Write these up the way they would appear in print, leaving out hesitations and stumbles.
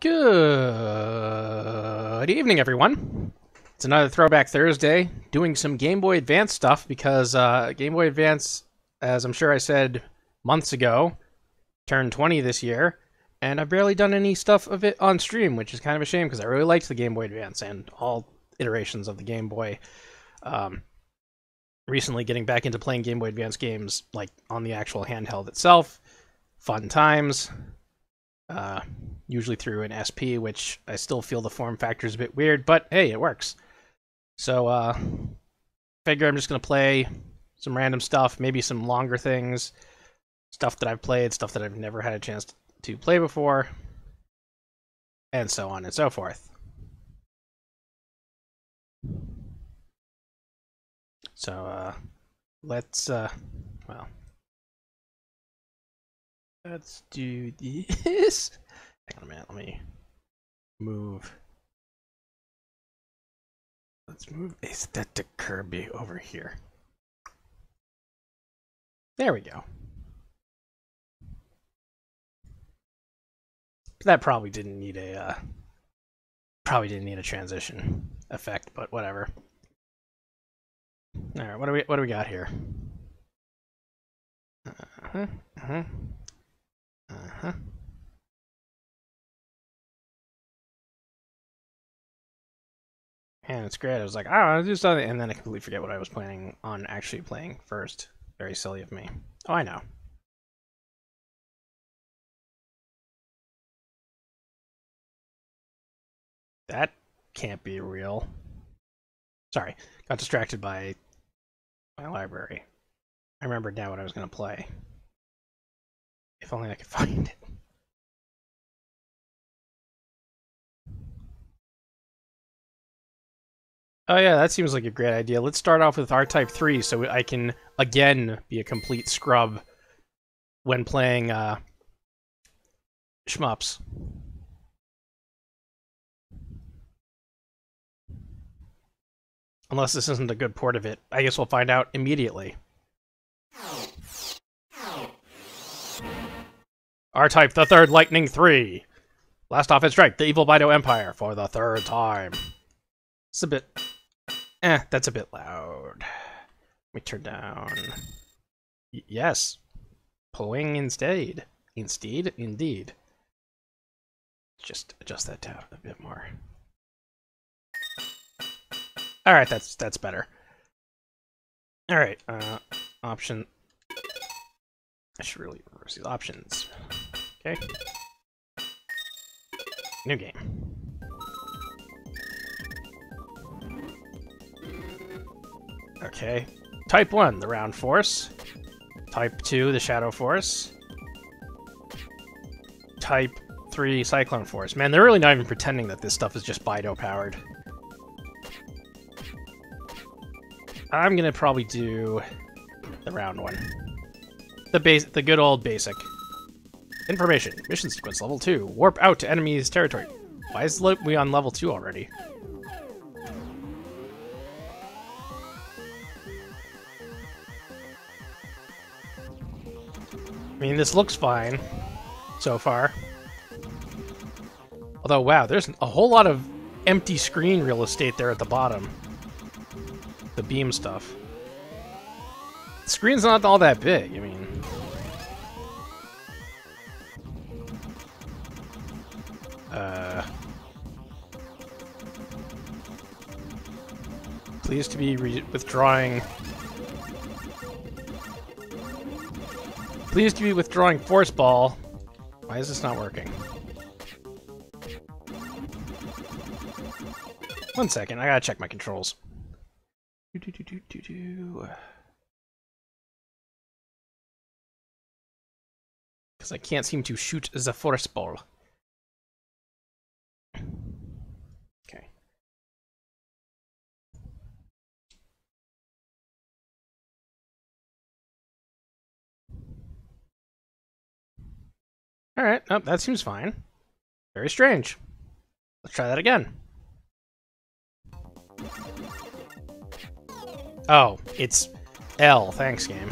Good evening, everyone. It's another Throwback Thursday, doing some Game Boy Advance stuff because Game Boy Advance, as I'm sure I said months ago, turned 20 this year, and I've barely done any stuff of it on stream, which is kind of a shame because I really liked the Game Boy Advance and all iterations of the Game Boy. Recently getting back into playing Game Boy Advance games, like on the actual handheld itself. Fun times. Usually through an SP, which I still feel the form factor is a bit weird, but hey, it works. So, figure I'm just going to play some random stuff, maybe some longer things, stuff that I've played, stuff that I've never had a chance to play before, and so on and so forth. So, let's do this. Hang on a minute, let me move. Let's move Aesthetic Kirby over here. There we go. That probably didn't need a transition effect, but whatever. All right, what do we got here? And it's great. I was like, oh, I'll do something, and then I completely forget what I was planning on actually playing first. Very silly of me. Oh, I know. That can't be real. Sorry, got distracted by my library. I remembered now what I was going to play. If only I could find it. Oh yeah, that seems like a great idea. Let's start off with R-Type III so I can, again, be a complete scrub when playing shmups. Unless this isn't a good port of it. I guess we'll find out immediately. R-Type III Lightning 3. Last offense strike, the evil Bydo Empire for the third time. It's a bit... that's a bit loud. Let me turn down... Yes. Pulling instead. Indeed. Just adjust that down a bit more. Alright, that's better. Alright, option... I should really reverse these options. Okay. New game. Okay. Type 1, the Round Force. Type 2, the Shadow Force. Type 3, Cyclone Force. Man, they're really not even pretending that this stuff is just Bydo powered. I'm gonna probably do the round one. The good old basic. Information. Mission sequence level 2. Warp out to enemy's territory. Why is we on level 2 already? I mean, this looks fine so far. Although, wow, there's a whole lot of empty screen real estate there at the bottom. The beam stuff. The screen's not all that big, I mean. Pleased to be withdrawing force ball. Why is this not working? One second, I gotta check my controls. Because I can't seem to shoot the force ball. Okay. Alright, oh, that seems fine. Very strange. Let's try that again. Oh, it's L. Thanks, game.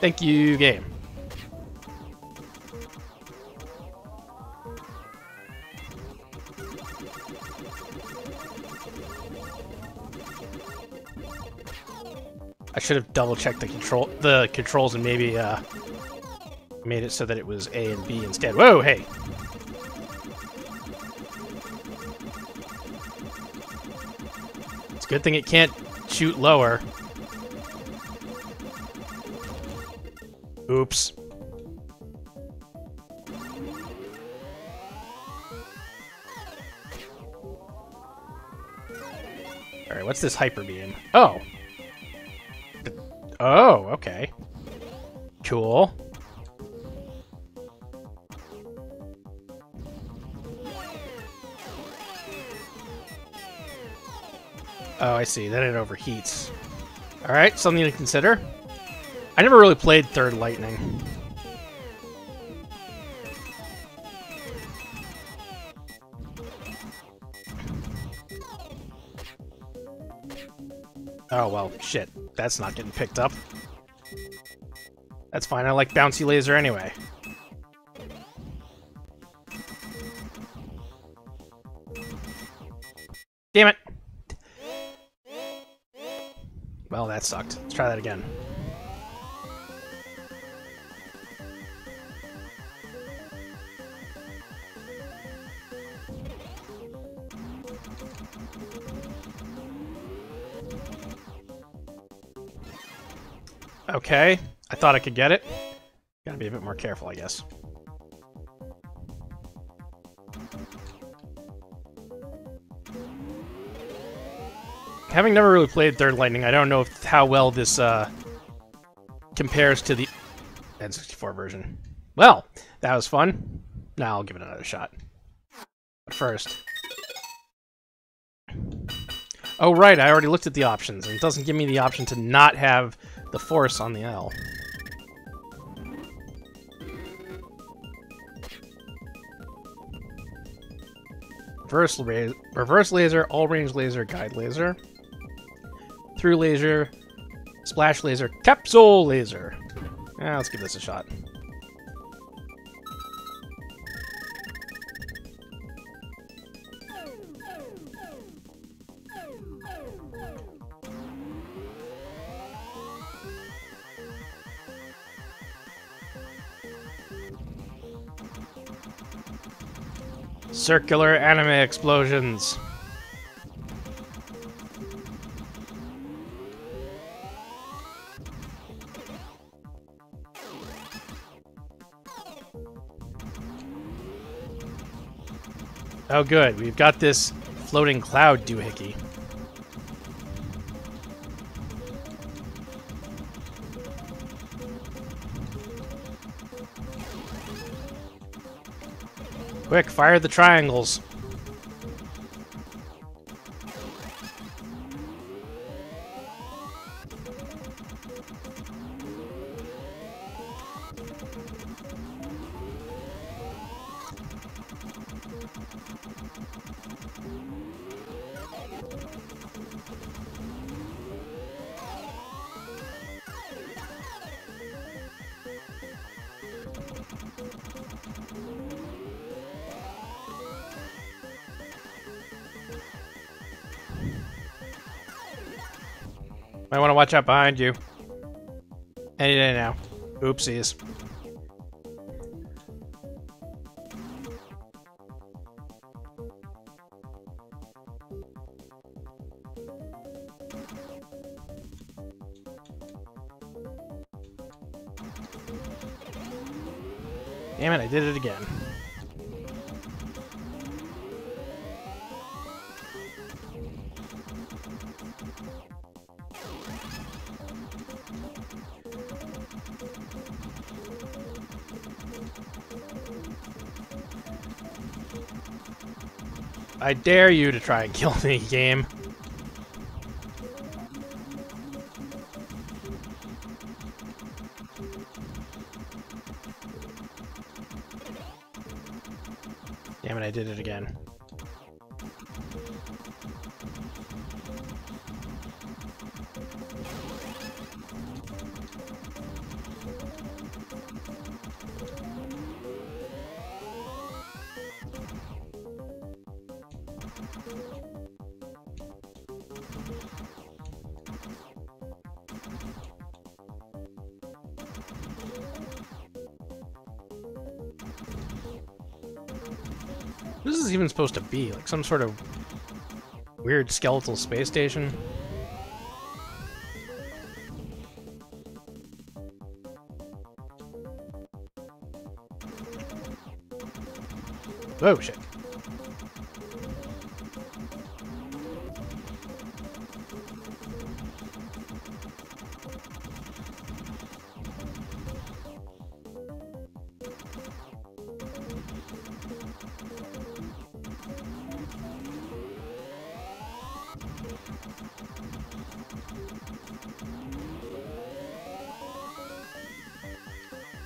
Thank you, game. I should have double checked the controls and maybe made it so that it was A and B instead. Whoa, hey! It's a good thing it can't shoot lower. Oops. Alright, what's this hyper beam? Oh! Oh, okay. Cool. Oh, I see. Then it overheats. Alright, something to consider. I never really played Third Lightning. Oh, well, shit. That's not getting picked up. That's fine, I like bouncy laser anyway. Damn it! Well, that sucked. Let's try that again. Okay, I thought I could get it. Gotta be a bit more careful, I guess. Having never really played Third Lightning, I don't know how well this compares to the N64 version. Well, that was fun. Now I'll give it another shot. But first... Oh, right, I already looked at the options, and it doesn't give me the option to not have the force on the L. Reverse laser, all-range laser, guide laser, through laser, splash laser, capsule laser. Yeah, let's give this a shot. Circular anime explosions. Oh good, we've got this floating cloud doohickey. Quick, fire the triangles. I want to watch out behind you. Any day now. Oopsies. Damn it, I did it again. I dare you to try and kill me, game. Damn it, I did it again. What is this even supposed to be? Like some sort of weird skeletal space station? Oh shit.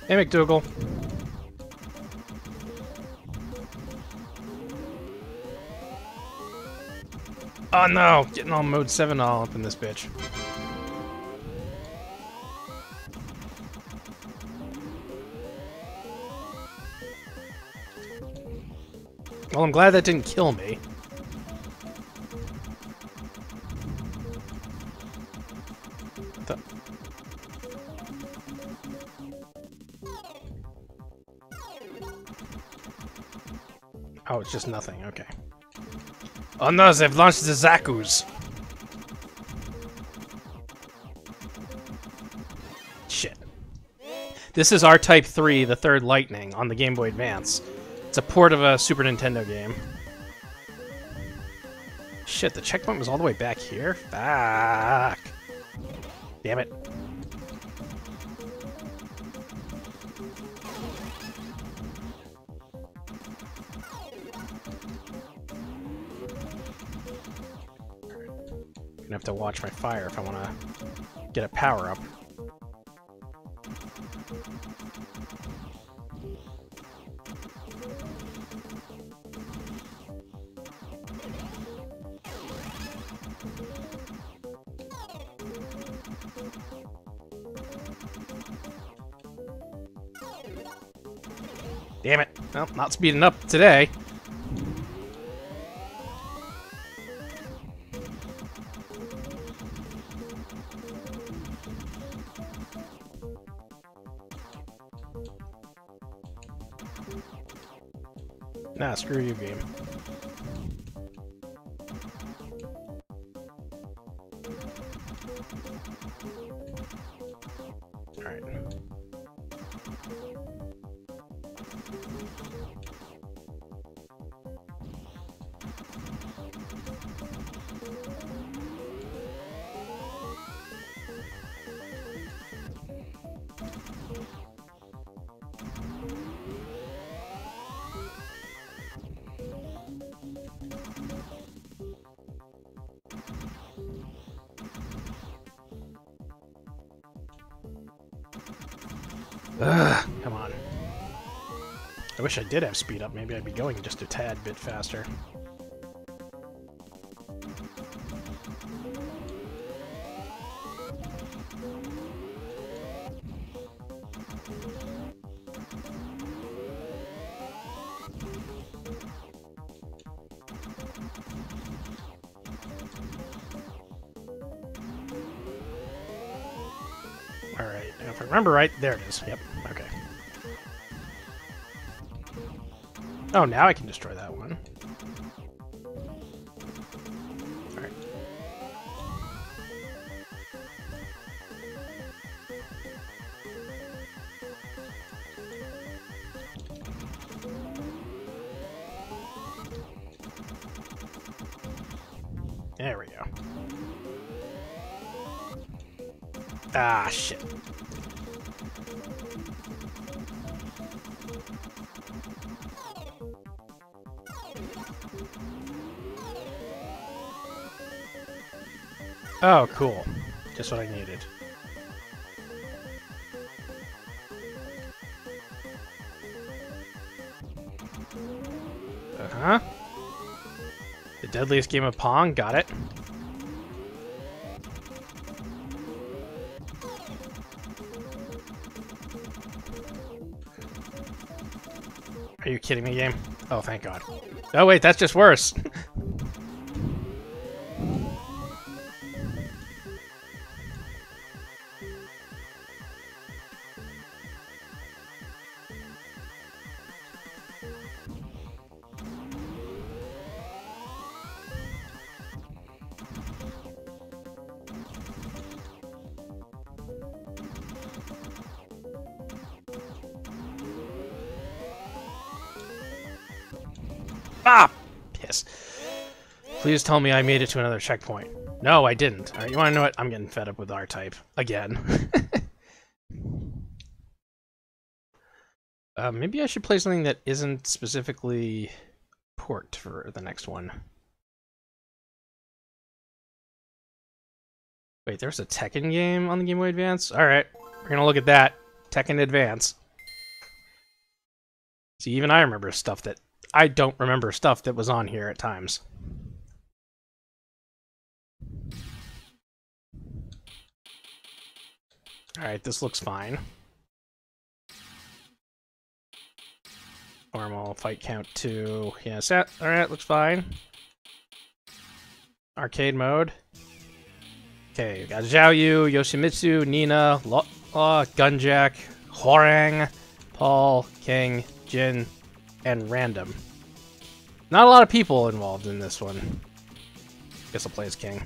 Hey McDougal. Oh no, getting all mode 7 all up in this bitch. Well, I'm glad that didn't kill me. Oh, it's just nothing, okay. Oh no, they've launched the Zaku's! Shit. This is R-Type III, the Third Lightning, on the Game Boy Advance. It's a port of a Super Nintendo game. Shit, the checkpoint was all the way back here? Fuck. Damn it. Have to watch my fire if I want to get a power up. Damn it. Well, not speeding up today. Nah, screw you, game. Alright. Ugh, come on. I wish I did have speed up, maybe I'd be going just a tad bit faster. Alright, if I remember right, there it is. Yep, okay. Oh, now I can destroy that one. Alright. There we go. Ah, shit. Oh, cool. Just what I needed. Uh-huh. The deadliest game of Pong, got it. Are you kidding me, game? Oh, thank God. Oh, wait, that's just worse. Ah! Piss. Please tell me I made it to another checkpoint. No, I didn't. Alright, you wanna know what? I'm getting fed up with R-Type. Again. Maybe I should play something that isn't specifically port for the next one. Wait, there's a Tekken game on the Game Boy Advance? Alright, we're gonna look at that. Tekken Advance. See, even I remember stuff that... I don't remember stuff that was on here at times. Alright, this looks fine. Normal, fight count 2. Yeah, set. Alright, looks fine. Arcade mode. Okay, we got Xiaoyu, Yoshimitsu, Nina, Gunjack, Hwarang, Paul, King, Jin, and Random. Not a lot of people involved in this one. Guess I'll play as King.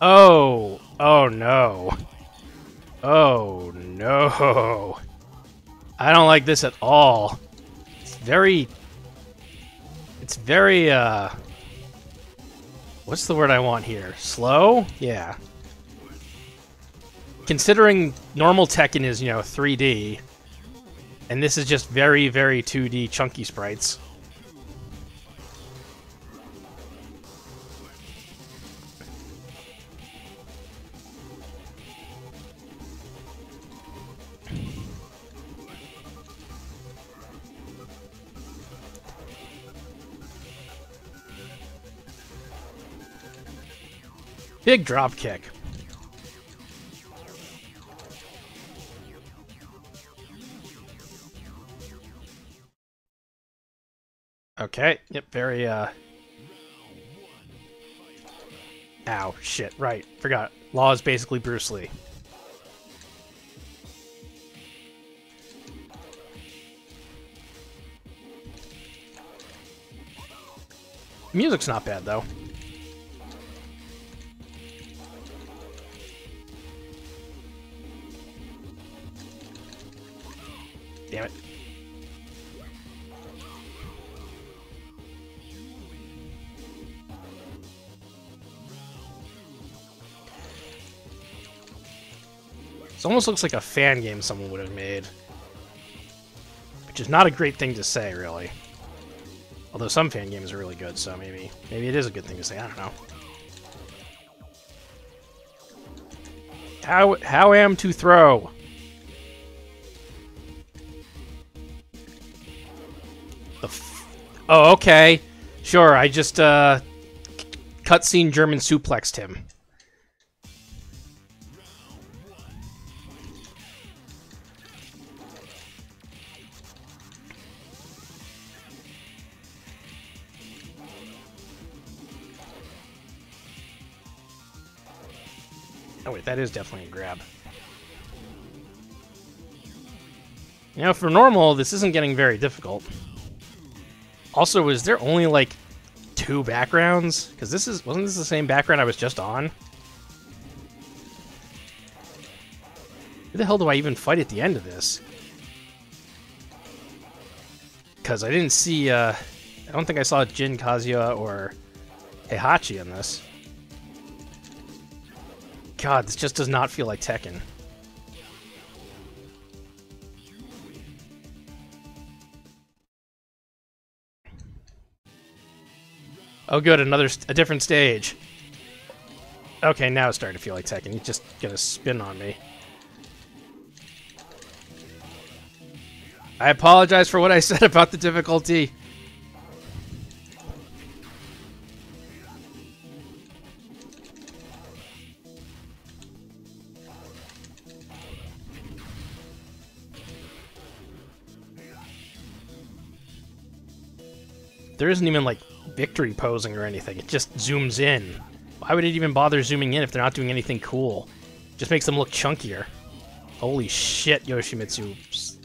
Oh! Oh no. Oh no. I don't like this at all. It's very what's the word I want here? Slow? Yeah. Considering normal Tekken is, you know, 3D, and this is just very, very 2D chunky sprites. Big drop kick. Okay, yep, very, ow, shit, right, forgot. Law is basically Bruce Lee. The music's not bad, though. Damn it. This almost looks like a fan game someone would have made. Which is not a great thing to say, really. Although some fan games are really good, so maybe it is a good thing to say, I don't know. How am to throw? Oh, okay. Sure, I just, cutscene German suplexed him. Oh, wait, that is definitely a grab. You know, for normal, this isn't getting very difficult. Also, is there only, like, 2 backgrounds? Because wasn't this the same background I was just on? Who the hell do I even fight at the end of this? Because I didn't see, I don't think I saw Jin, Kazuya, or Heihachi in this. God, this just does not feel like Tekken. Oh good, a different stage. Okay, now it's starting to feel like Tekken. He's just gonna spin on me. I apologize for what I said about the difficulty. There isn't even, like, victory posing or anything. It just zooms in. Why would it even bother zooming in if they're not doing anything cool? It just makes them look chunkier. Holy shit, Yoshimitsu. Psst.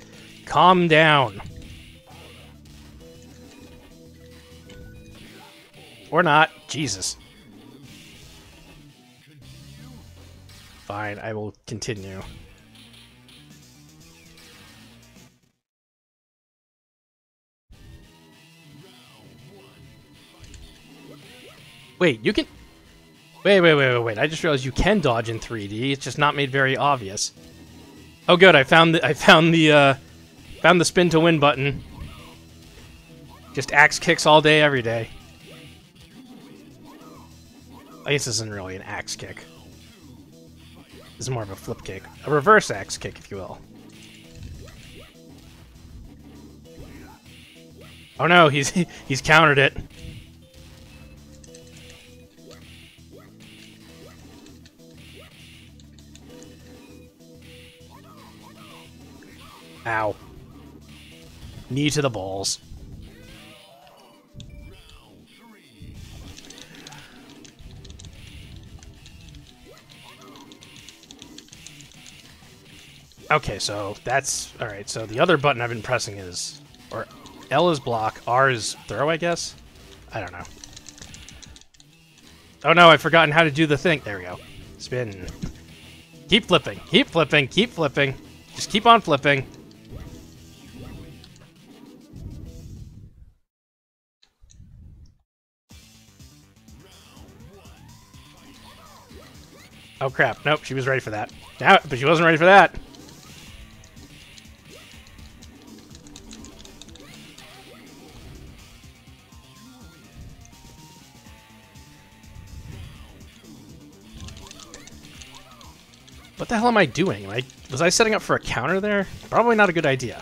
Calm down. Or not. Jesus. Fine, I will continue. Wait, you can... Wait. I just realized you can dodge in 3D. It's just not made very obvious. Oh, good. I found the spin to win button. Just axe kicks all day, every day. I guess this isn't really an axe kick. This is more of a flip kick. A reverse axe kick, if you will. Oh no, he's countered it. Ow. Knee to the balls. Okay, so that's... Alright, so the other button I've been pressing is... Or L is block, R is throw, I guess? I don't know. Oh no, I've forgotten how to do the thing. There we go. Spin. Keep flipping, keep flipping, keep flipping. Just keep on flipping. Oh crap, nope, she was ready for that. Now, but she wasn't ready for that. What the hell am I doing? Like, was I setting up for a counter there? Probably not a good idea.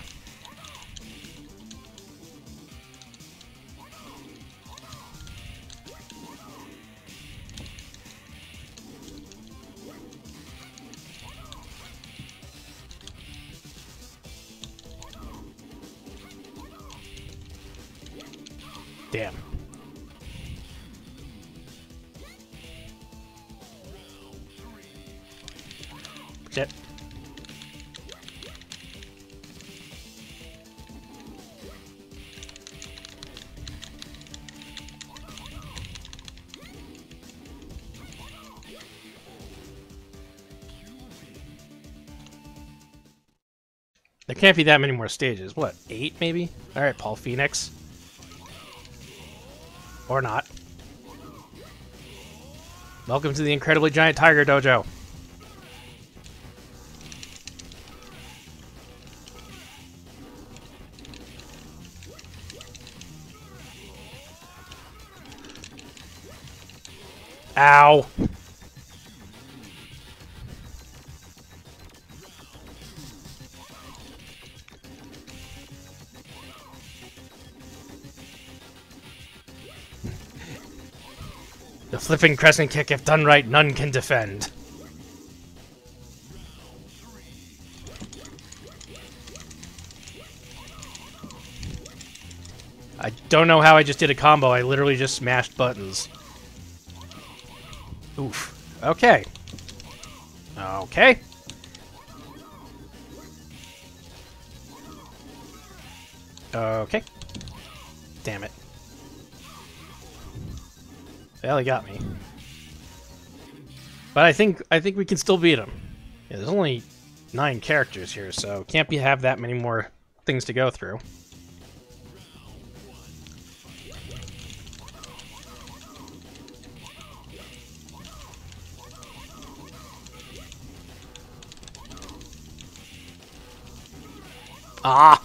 Damn. Shit. There can't be that many more stages. What, 8 maybe? Alright, Paul Phoenix. Or not. Welcome to the Incredibly Giant Tiger Dojo. Ow. The flipping crescent kick, if done right, none can defend. I don't know how I just did a combo. I literally just smashed buttons. Oof. Okay. Okay. Okay. Damn it. Well, he got me. But I think we can still beat him. Yeah, there's only 9 characters here, so can't be have that many more things to go through. Ah!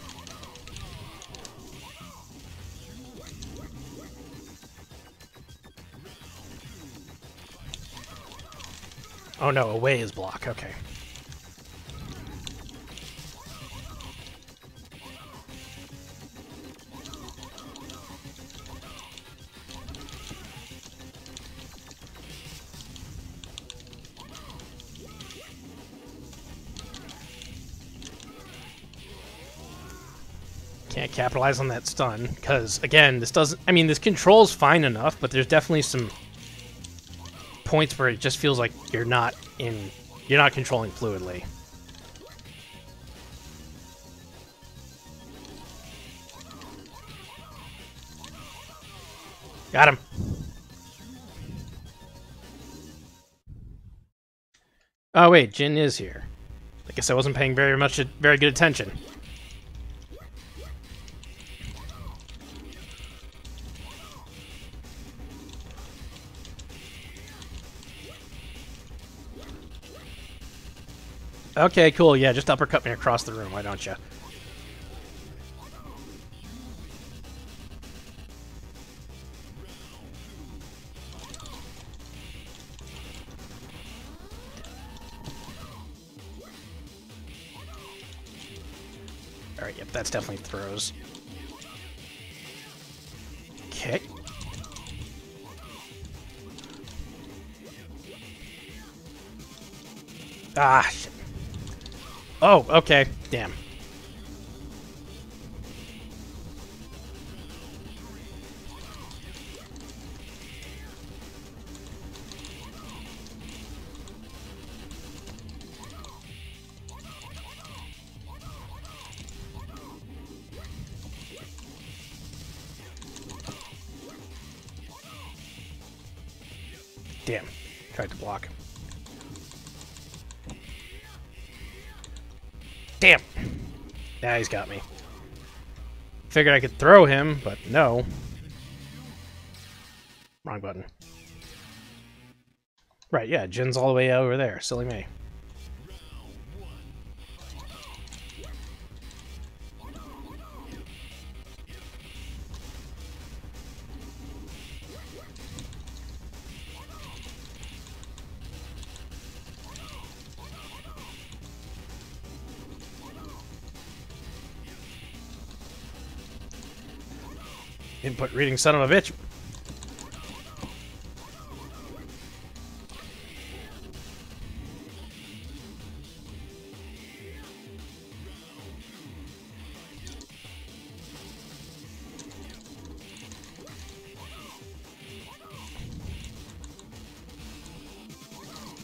Oh no, away is block, okay. Can't capitalize on that stun, because, again, this doesn't... I mean, this control's fine enough, but there's definitely some points where it just feels like you're not controlling fluidly. Got him. Oh wait, Jin is here. I guess I wasn't paying very good attention. Okay, cool. Yeah, just uppercut me across the room. Why don't you? All right. Yep, that's definitely throws. Okay. Ah, shit. Oh, okay. Damn. Damn. Tried to block him. Damn! Now he's got me. Figured I could throw him, but no. Wrong button. Right, yeah, Jin's all the way over there. Silly me. Input reading, son of a bitch.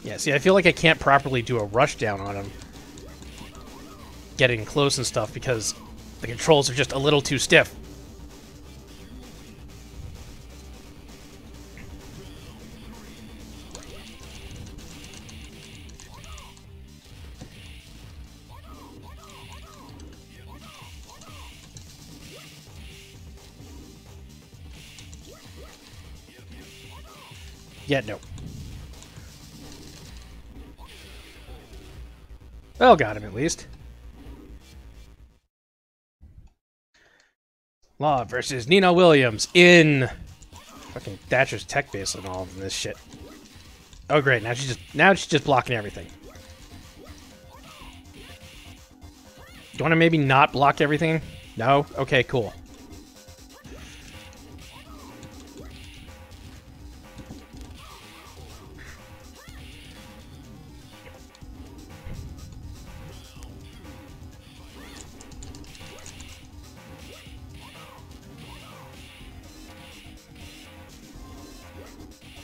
Yeah, see, I feel like I can't properly do a rush down on him. Getting close and stuff because the controls are just a little too stiff. Yeah, no. Well, got him at least. Law versus Nina Williams in fucking Thatcher's tech base and all of this shit. Oh great, now she's just blocking everything. Do you wanna maybe not block everything? No? Okay, cool.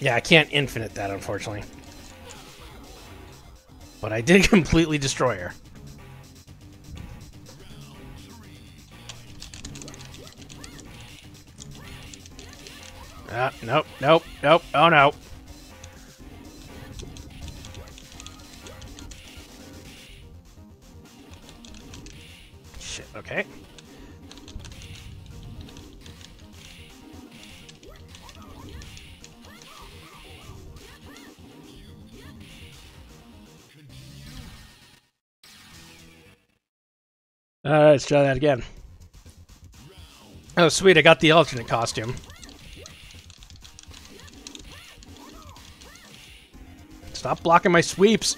Yeah, I can't infinite that, unfortunately. But I did completely destroy her. Nope, nope, nope, oh no. Shit, okay. Alright, let's try that again. Oh, sweet, I got the alternate costume. Stop blocking my sweeps!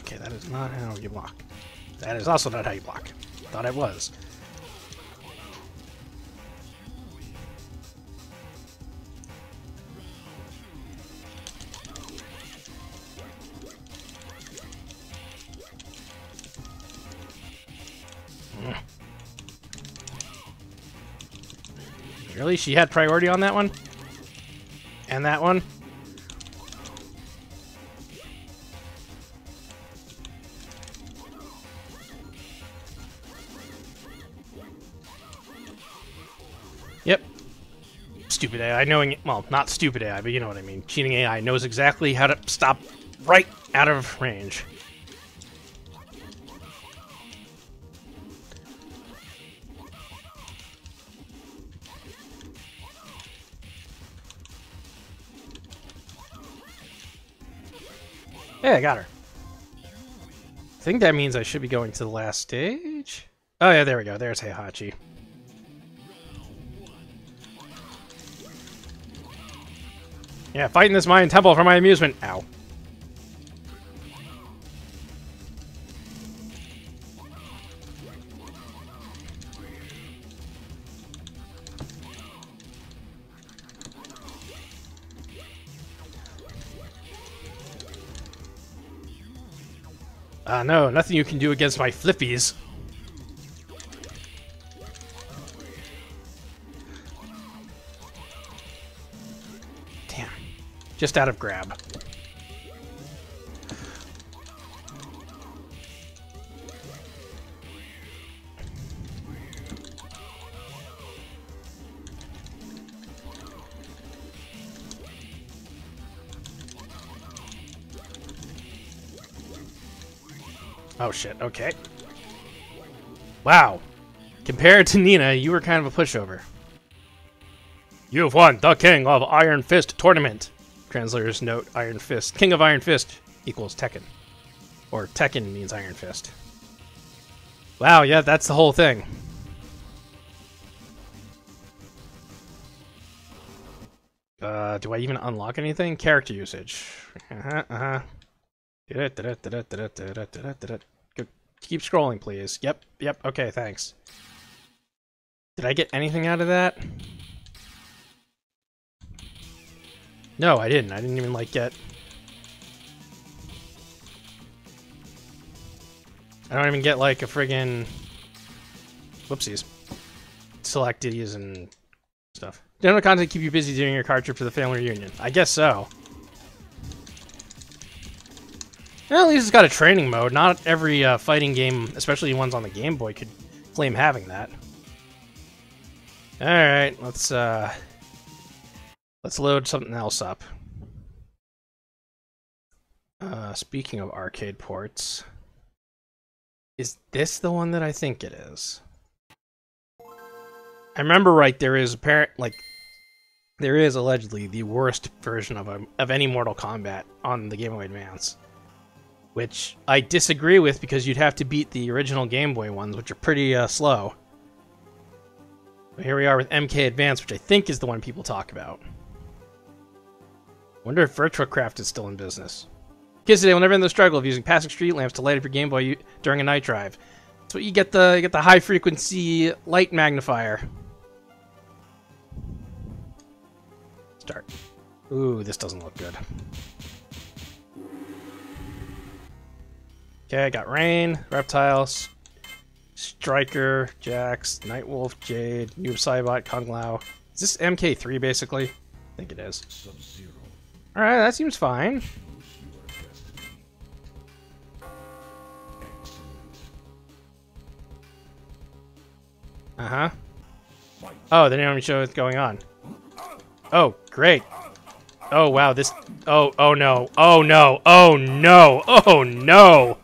Okay, that is not how you block. That is also not how you block. Thought it was. Really? She had priority on that one? And that one? Yep. Stupid AI knowing... Well, not stupid AI, but you know what I mean. Cheating AI knows exactly how to stop right out of range. Hey, I got her. I think that means I should be going to the last stage. Oh yeah, there we go. There's Heihachi. Yeah, fighting this Mayan temple for my amusement. Ow. Ah, no, nothing you can do against my flippies. Damn. Just out of grab. Oh shit, okay. Wow. Compared to Nina, you were kind of a pushover. You've won the King of Iron Fist Tournament. Translator's note, Iron Fist. King of Iron Fist equals Tekken. Or Tekken means Iron Fist. Wow, yeah, that's the whole thing. Do I even unlock anything? Character usage. Keep scrolling, please. Yep, okay, thanks. Did I get anything out of that? No, I didn't. I didn't even, like, get... I don't even get, like, a friggin'... Whoopsies. Selectees and stuff. General content keep you busy doing your card trip to the family reunion. I guess so. Well, at least it's got a training mode. Not every fighting game, especially ones on the Game Boy, could claim having that. All right, let's load something else up. Speaking of arcade ports, is this the one that I think it is? I remember right. There is there is allegedly the worst version of any Mortal Kombat on the Game Boy Advance. Which I disagree with, because you'd have to beat the original Game Boy ones, which are pretty slow. But here we are with MK Advance, which I think is the one people talk about. Wonder if VirtuaCraft is still in business. Kids today will never end the struggle of using passing street lamps to light up your Game Boy during a night drive. That's what you get the high frequency light magnifier. Start. Ooh, this doesn't look good. Okay, I got Rain, Reptiles, Striker, Jax, Nightwolf, Jade, Noob Saibot, Kung Lao. Is this MK3 basically? I think it is. Sub-Zero. Alright, that seems fine. Uh-huh. Oh, they didn't even show what's going on. Oh, great. Oh wow, this oh no. Oh no. Oh no. Oh no.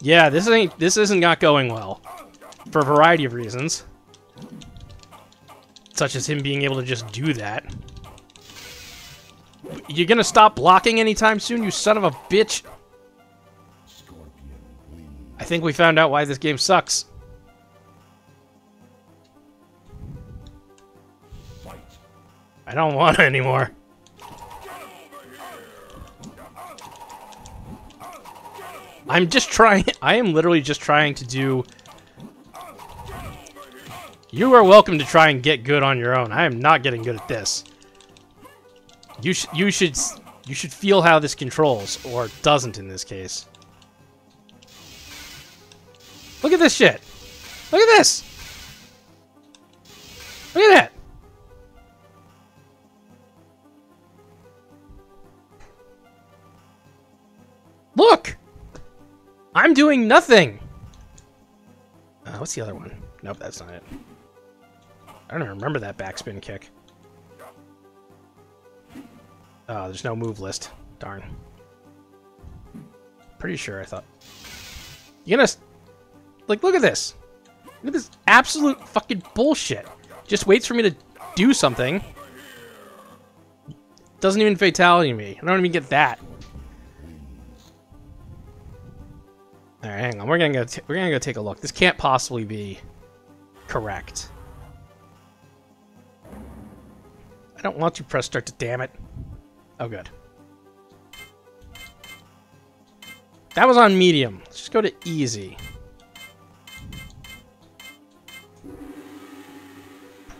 Yeah, this isn't not going well. For a variety of reasons. Such as him being able to just do that. You're gonna stop blocking anytime soon, you son of a bitch! I think we found out why this game sucks. I don't want it anymore. I'm just trying. I am literally just trying to do. You are welcome to try and get good on your own. I am not getting good at this. You should feel how this controls, or doesn't in this case. Look at this shit. Look at this. Look at that. Look! I'm doing nothing! What's the other one? Nope, that's not it. I don't even remember that backspin kick. Oh, there's no move list. Darn. Pretty sure I thought... You're gonna... Like, look at this! Look at this absolute fucking bullshit! Just waits for me to do something. Doesn't even fatality me. I don't even get that. All right, hang on. We're gonna go take a look. This can't possibly be correct. I don't want to press start to damn it. Oh, good. That was on medium. Let's just go to easy.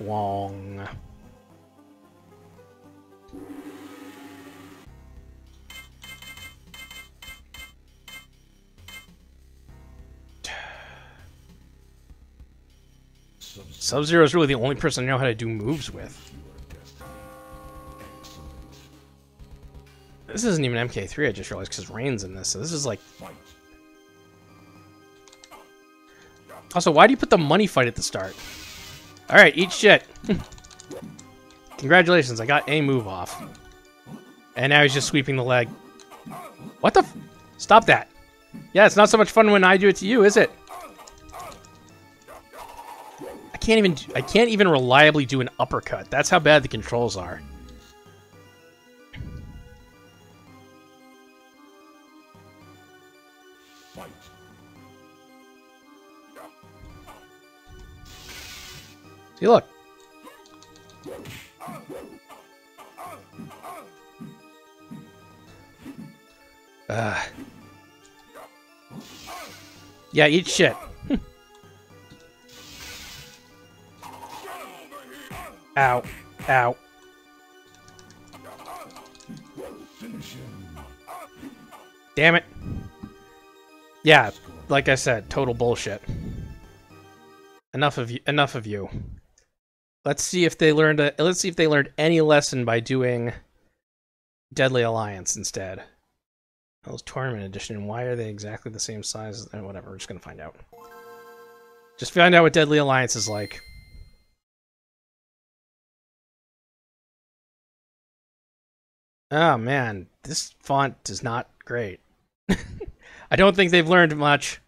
Pwong. Sub-Zero is really the only person I know how to do moves with. This isn't even MK3, I just realized, because Rain's in this, so this is like... Also, why do you put the money fight at the start? Alright, eat shit. Congratulations, I got a move off. And now he's just sweeping the leg. What the f... Stop that. Yeah, it's not so much fun when I do it to you, is it? I can't even reliably do an uppercut. That's how bad the controls are. See, look. Yeah, eat shit. Ow. Ow. Damn it. Yeah, like I said, total bullshit. Enough of you. Enough of you. Let's see if they learned any lesson by doing Deadly Alliance instead. That was Tournament Edition. Why are they exactly the same size? Whatever, we're just gonna find out. Just find out what Deadly Alliance is like. Oh man, this font is not great. I don't think they've learned much.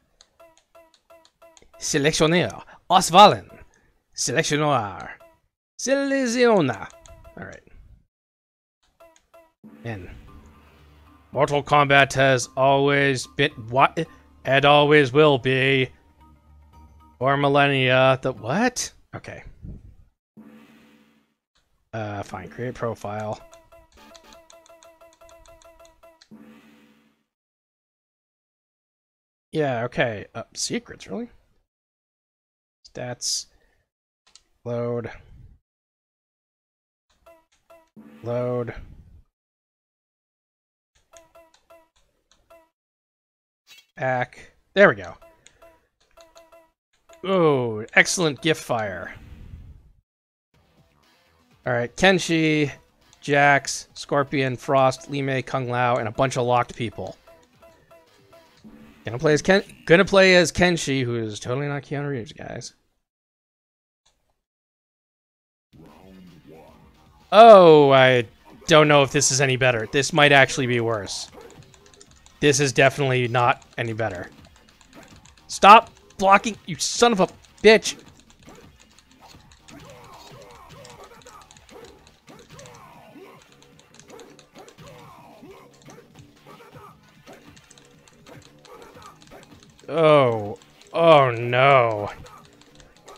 Selectionner, Osvalen, Selectionar, Seleciona. Alright. And Mortal Kombat has always been what and always will be. For millennia. The what? Okay. Fine, create profile. Yeah, okay. Secrets, really? Stats. Load. Load. Back. There we go. Oh, excellent gift fire. Alright, Kenshi, Jax, Scorpion, Frost, Limei, Kung Lao, and a bunch of locked people. Gonna play as Kenshi, who is totally not Keanu Reeves, guys. Oh, I don't know if this is any better. This might actually be worse. This is definitely not any better. Stop blocking, you son of a bitch! Oh, oh no.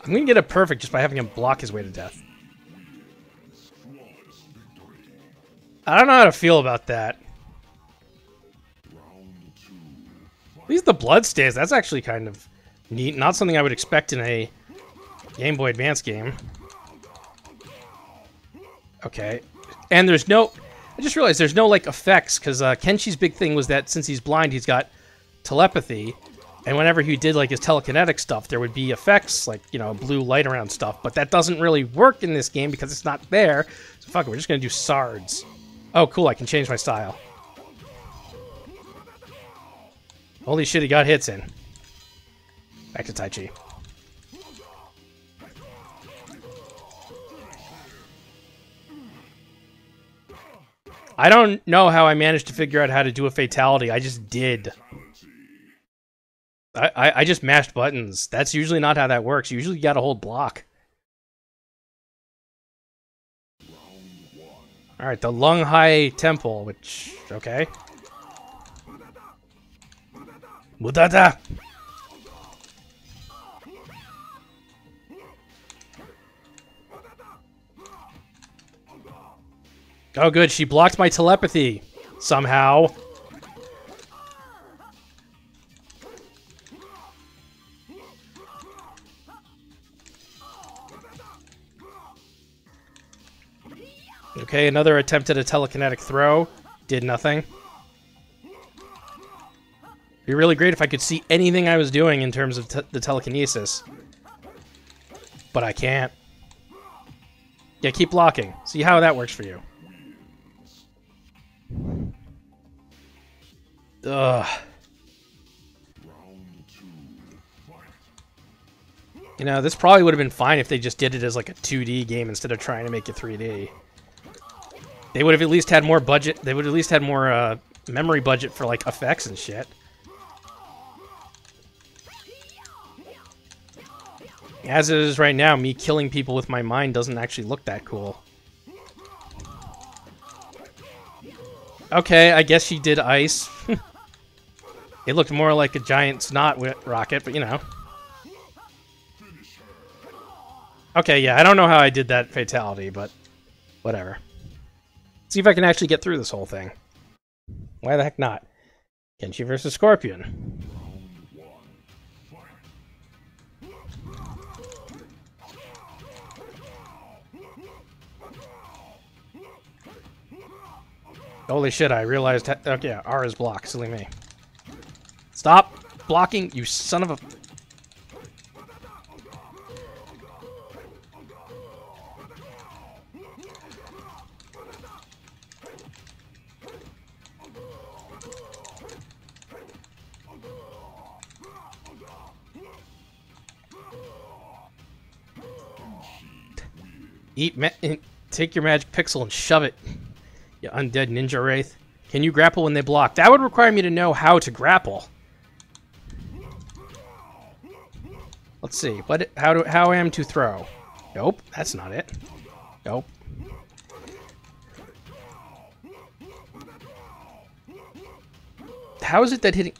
I'm gonna get a perfect just by having him block his way to death. I don't know how to feel about that. At least the blood stains, that's actually kind of neat. Not something I would expect in a Game Boy Advance game. Okay, and there's no... I just realized there's no, like, effects, because Kenshi's big thing was that since he's blind, he's got telepathy. And whenever he did, like, his telekinetic stuff, there would be effects, like, you know, blue light around stuff. But that doesn't really work in this game because it's not there. So fuck it, we're just gonna do Sards. Oh, cool, I can change my style. Holy shit, he got hits in. Back to Tai Chi. I don't know how I managed to figure out how to do a fatality. I just did. I just mashed buttons. That's usually not how that works. Usually you gotta hold block. Round one. Alright, the Lung Hai Temple, which... okay. Mudata! Oh good, she blocked my telepathy. Somehow. Okay, another attempt at a telekinetic throw. Did nothing. It'd be really great if I could see anything I was doing in terms of the telekinesis. But I can't. Yeah, keep blocking. See how that works for you. Ugh. You know, this probably would have been fine if they just did it as like a 2D game instead of trying to make it 3D. They would have at least had more budget. They would have at least had more memory budget for like effects and shit. As it is right now, me killing people with my mind doesn't actually look that cool. Okay, I guess she did ice. It looked more like a giant snot rocket, but you know. Okay, yeah, I don't know how I did that fatality, but whatever. See if I can actually get through this whole thing. Why the heck not? Kenshi versus Scorpion. Holy shit, I realized... okay, R is blocked. Silly me. Stop blocking, you son of a... Take your magic pixel and shove it, you undead ninja wraith. Can you grapple when they block? That would require me to know how to grapple. Let's see. What? How am to throw? Nope, that's not it. Nope. How is it that hitting?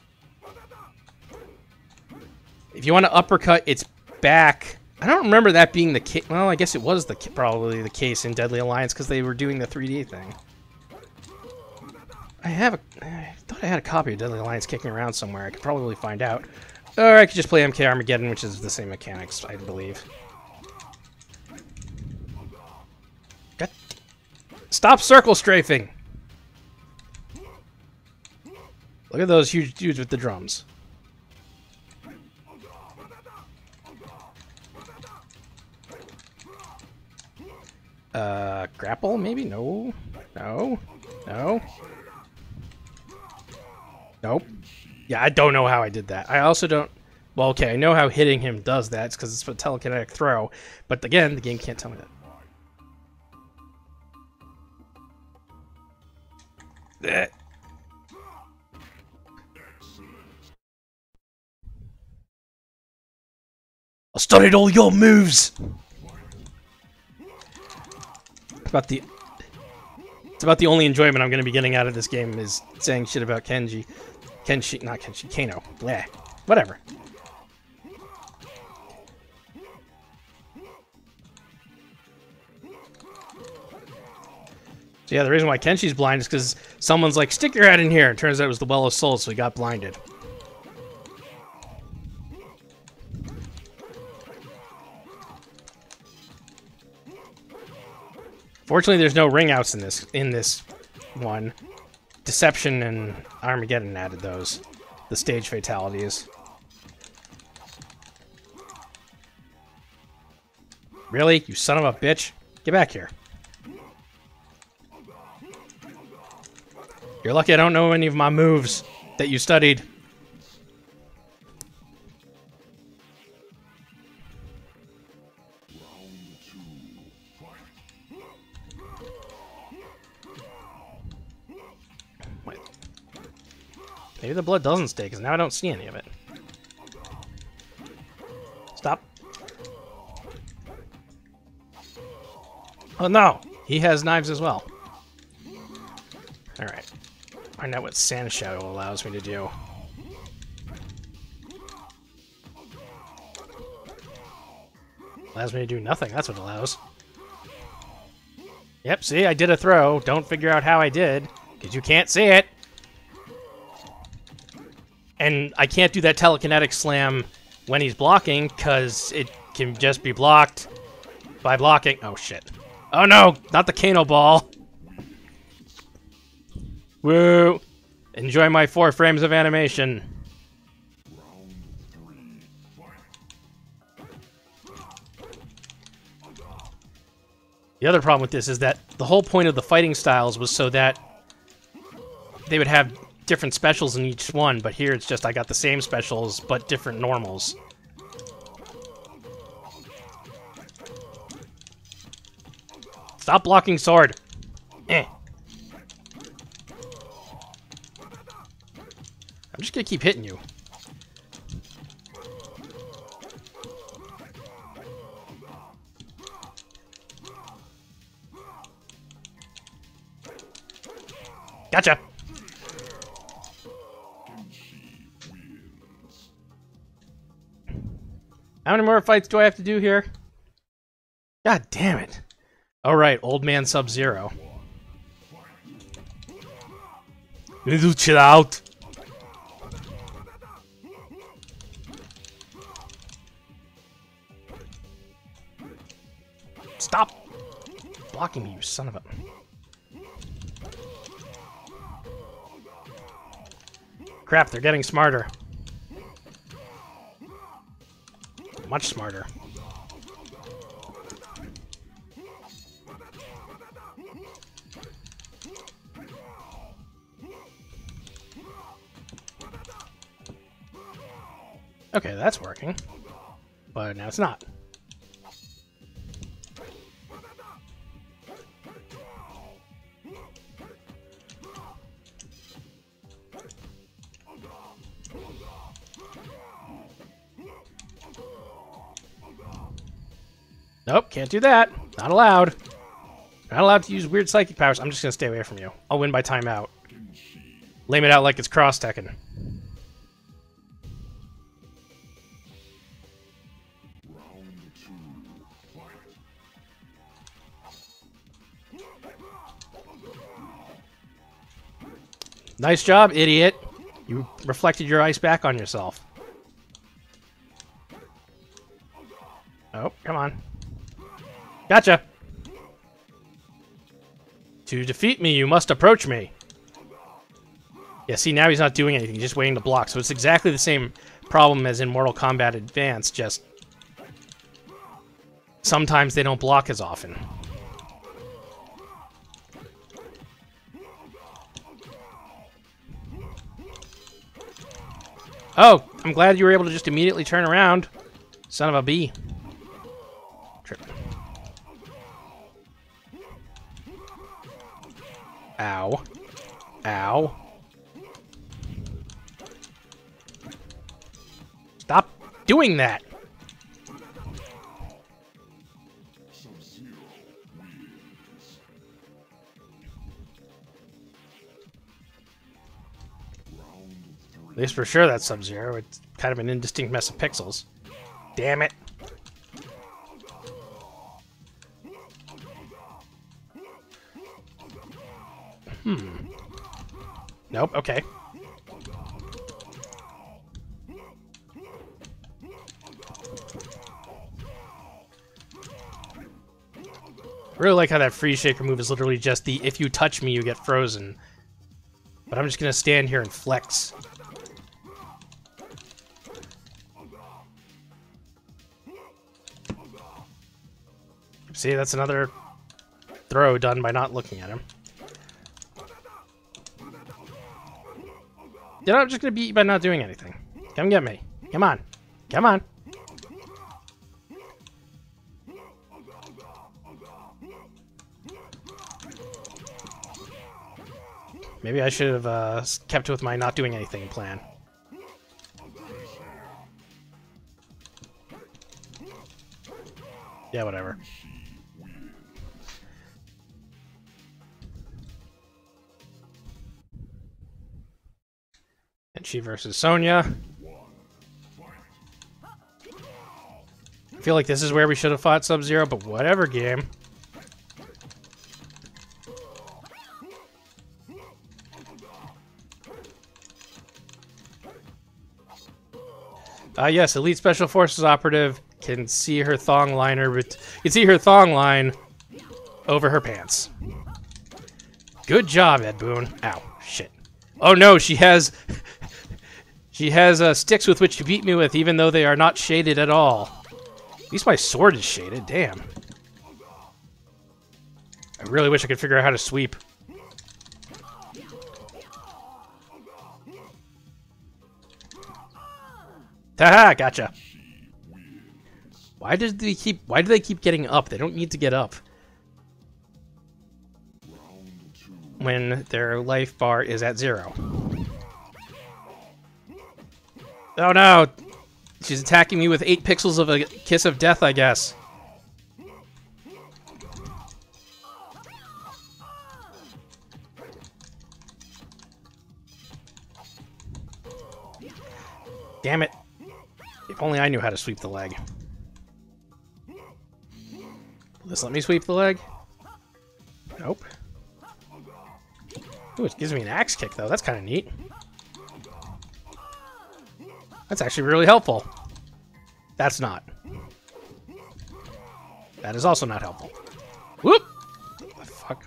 If you want to uppercut, it's back. I don't remember that being the case. Well, I guess it was probably the case in Deadly Alliance because they were doing the 3D thing. I thought I had a copy of Deadly Alliance kicking around somewhere. I could probably find out. Or I could just play MK Armageddon, which is the same mechanics, I believe. Stop circle strafing! Look at those huge dudes with the drums. Grapple, maybe? No. No. No. Nope. Yeah, I don't know how I did that. I also don't... well, okay, I know how hitting him does that. It's because it's a telekinetic throw. But again, the game can't tell me that. Blech. I studied all your moves! It's about the only enjoyment I'm going to be getting out of this game is saying shit about Kano. Bleh. Whatever. So yeah, the reason why Kenshi's blind is because someone's like, stick your head in here. And turns out it was the Well of Souls, so he got blinded. Fortunately, there's no ring outs in this one. Deception and Armageddon added those. The stage fatalities. Really? You son of a bitch? Get back here. You're lucky I don't know any of my moves that you studied. Maybe the blood doesn't stay, because now I don't see any of it. Stop. Oh no! He has knives as well. Alright. Find out what Sand Shadow allows me to do. Allows me to do nothing, that's what it allows. Yep, see, I did a throw. Don't figure out how I did, because you can't see it. And I can't do that telekinetic slam when he's blocking, because it can just be blocked by blocking. Oh, shit. Oh, no! Not the Kano Ball! Woo! Enjoy my 4 frames of animation. The other problem with this is that the whole point of the fighting styles was so that they would have different specials in each one, but here it's just I got the same specials, but different normals. Stop blocking sword! I'm just gonna keep hitting you. Gotcha! How many more fights do I have to do here? God damn it. Alright, old man Sub-Zero. Chill out! Stop blocking me, you son of a... Crap, they're getting smarter. Much smarter. Okay, that's working. But now it's not. Nope, can't do that. Not allowed. Not allowed to use weird psychic powers. I'm just gonna stay away from you. I'll win by timeout. Lame it out like it's cross Tekken. Nice job, idiot. You reflected your ice back on yourself. Oh, come on. Gotcha! To defeat me, you must approach me. Yeah, see, now he's not doing anything. He's just waiting to block. So it's exactly the same problem as in Mortal Kombat Advance, just... sometimes they don't block as often. Oh! I'm glad you were able to just immediately turn around. Son of a bee. Trip. Ow. Ow. Stop doing that! At least for sure that's Sub-Zero. It's kind of an indistinct mess of pixels. Damn it. Nope, okay. I really like how that free shaker move is literally just the if you touch me, you get frozen. But I'm just gonna stand here and flex. See, that's another throw done by not looking at him. You know, I'm just gonna beat you by not doing anything. Come get me. Come on. Come on. Maybe I should have kept with my not doing anything plan. Yeah, whatever. Kenshi versus Sonya. I feel like this is where we should have fought Sub-Zero, but whatever, game. Yes, Elite Special Forces operative can see her thong liner, but you can see her thong line over her pants. Good job, Ed Boon. Ow, shit. Oh no, she has sticks with which to beat me with, even though they are not shaded at all. At least my sword is shaded. Damn. I really wish I could figure out how to sweep. Haha, gotcha. Why do they keep getting up? They don't need to get up. When their life bar is at zero. Oh no! She's attacking me with 8 pixels of a kiss of death, I guess. Damn it. If only I knew how to sweep the leg. Will this let me sweep the leg? Nope. Ooh, it gives me an axe kick, though. That's kind of neat. That's actually really helpful. That's not. That is also not helpful. Whoop! What the fuck?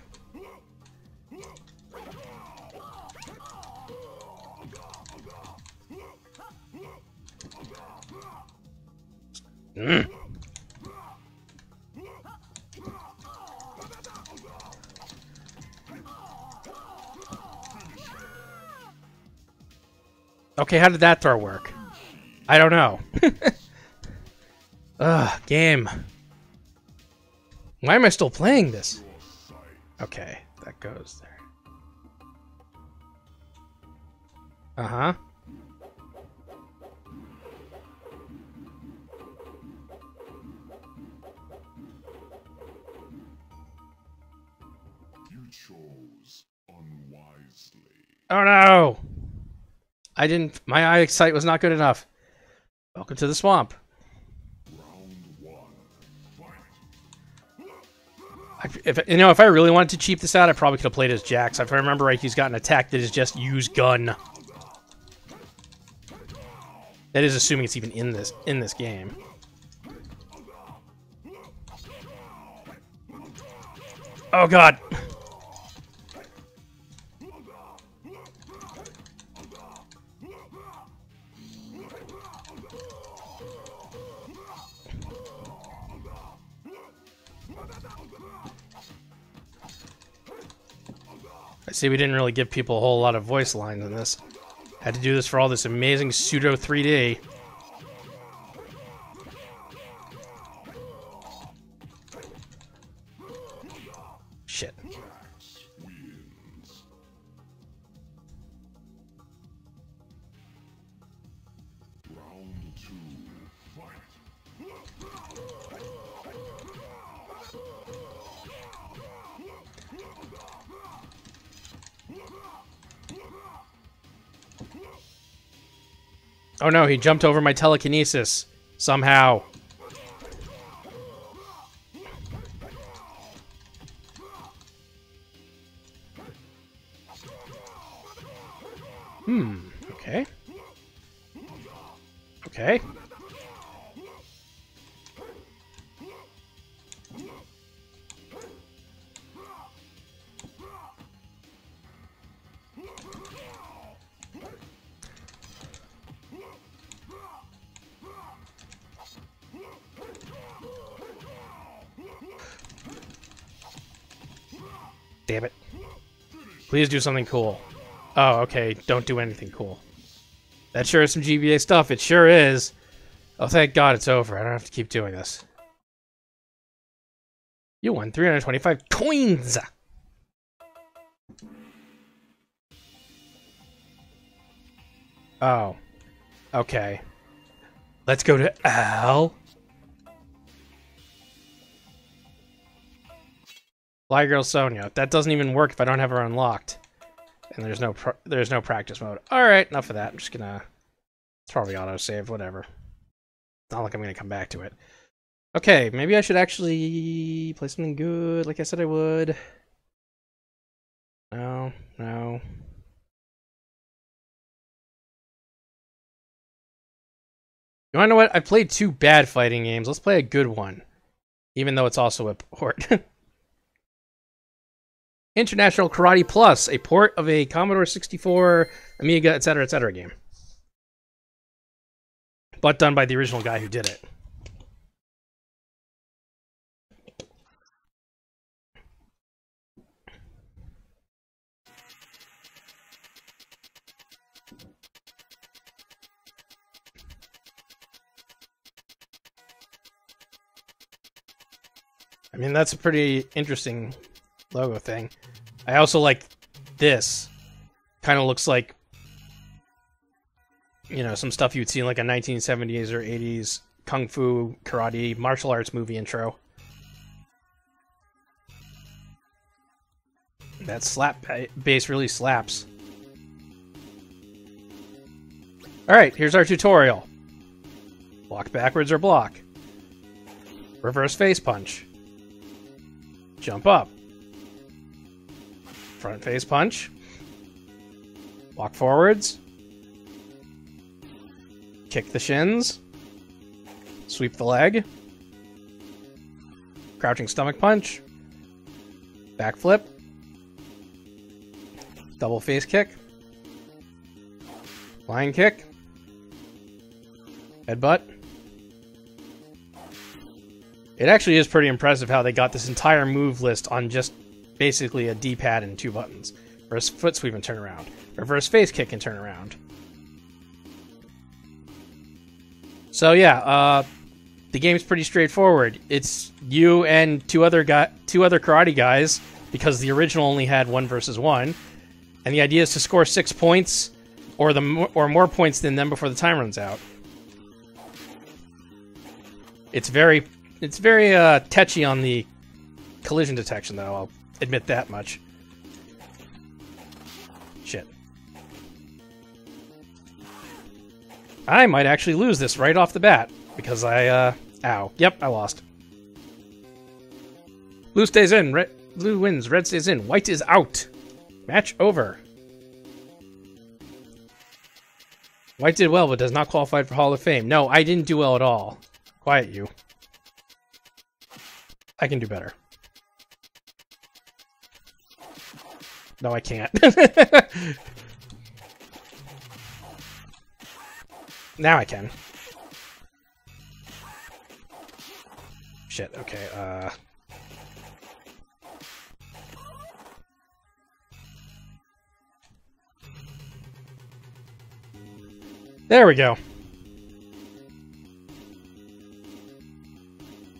Mm. Okay, how did that throw work? I don't know. Ugh, game. Why am I still playing this? Okay, that goes there. Uh-huh. Oh no! I didn't. My eye sight was not good enough. Welcome to the swamp. If I really wanted to cheap this out, I probably could have played as Jax. If I remember right, he's got an attack that is just use gun. That is assuming it's even in this game. Oh god. See, we didn't really give people a whole lot of voice lines in this. Had to do this for all this amazing pseudo 3D. Shit. Oh no, he jumped over my telekinesis. Somehow. Hmm, okay. Okay. Damn it. Please do something cool. Oh, okay. Don't do anything cool. That sure is some GBA stuff. It sure is. Oh, thank God it's over. I don't have to keep doing this. You won 325 coins! Oh. Okay. Let's go to Al. Fly Girl Sonya. That doesn't even work if I don't have her unlocked. and there's no practice mode. All right, enough of that. I'm just gonna, it's probably autosave, whatever. Not like I'm gonna come back to it. Okay, maybe I should actually play something good, like I said I would. No. You wanna know what? I played two bad fighting games. Let's play a good one, even though it's also a port. International Karate Plus, a port of a Commodore 64, Amiga, etc., game. But done by the original guy who did it. I mean, that's a pretty interesting logo thing. I also like this. Kind of looks like, you know, some stuff you'd see in like a 1970s or 80s kung fu, karate, martial arts movie intro. That slap bass really slaps. Alright, here's our tutorial. Block backwards or block. Reverse face punch. Jump up. Front face punch. Walk forwards. Kick the shins. Sweep the leg. Crouching stomach punch. Backflip. Double face kick. Flying kick. Headbutt. It actually is pretty impressive how they got this entire move list on just basically a D-pad and two buttons. Reverse foot sweep and turn around. Reverse face kick and turn around. So yeah, the game's pretty straightforward. It's you and two other karate guys, because the original only had 1v1, and the idea is to score 6 points or more points than them before the time runs out. It's very touchy on the collision detection, though, I'll admit that much. Shit. I might actually lose this right off the bat, because I, ow. Yep, I lost. Blue stays in, blue wins, red stays in, white is out. Match over. White did well, but does not qualify for Hall of Fame. No, I didn't do well at all. Quiet, you. I can do better. No, I can't. Now I can. Shit, okay, There we go.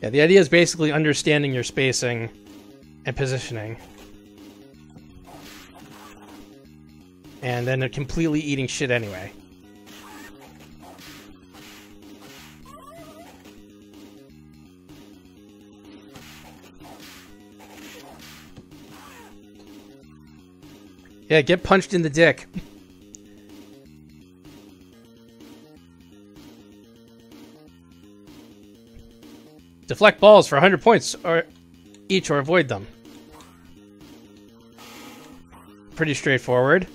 Yeah, the idea is basically understanding your spacing and positioning. And then completely eating shit anyway. Yeah, get punched in the dick. Deflect balls for 100 points or each, or avoid them. Pretty straightforward.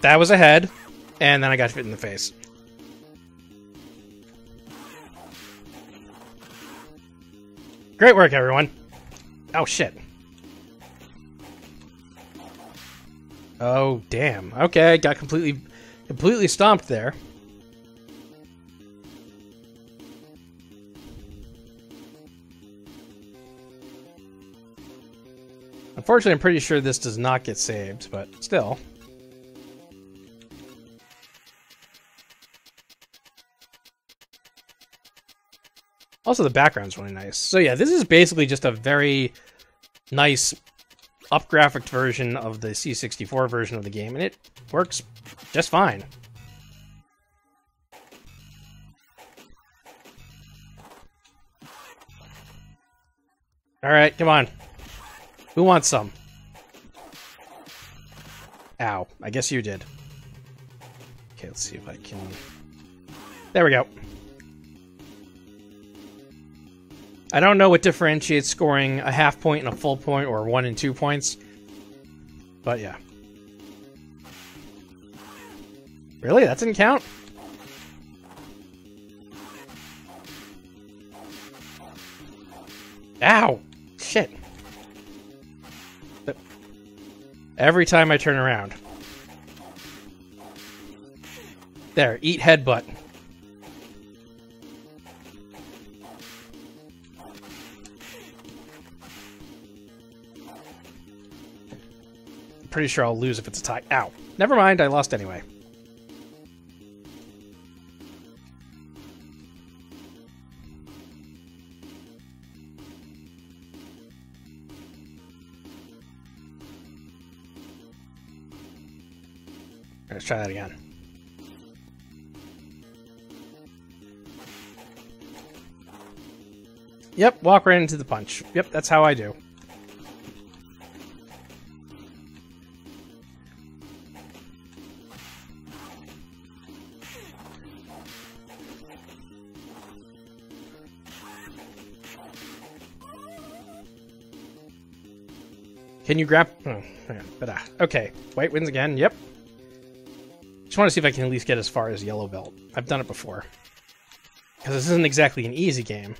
That was a head, and then I got hit in the face. Great work, everyone. Oh, shit. Oh, damn. Okay, got completely stomped there. Unfortunately, I'm pretty sure this does not get saved, but still. Also, the background's really nice. So yeah, this is basically just a very nice up-graphicked version of the C64 version of the game, and it works just fine. Alright, come on. Who wants some? Ow. I guess you did. Okay, let's see if I can... There we go. I don't know what differentiates scoring a half point and a full point, or 1 and 2 points. But yeah. Really? That didn't count? Ow! Shit. Every time I turn around. There, eat headbutt. Pretty sure I'll lose if it's a tie. Ow. Never mind, I lost anyway. Let's try that again. Yep, walk right into the punch. Yep, that's how I do. Can you grab? Oh, okay, white wins again. Yep. Just want to see if I can at least get as far as yellow belt. I've done it before. Because this isn't exactly an easy game.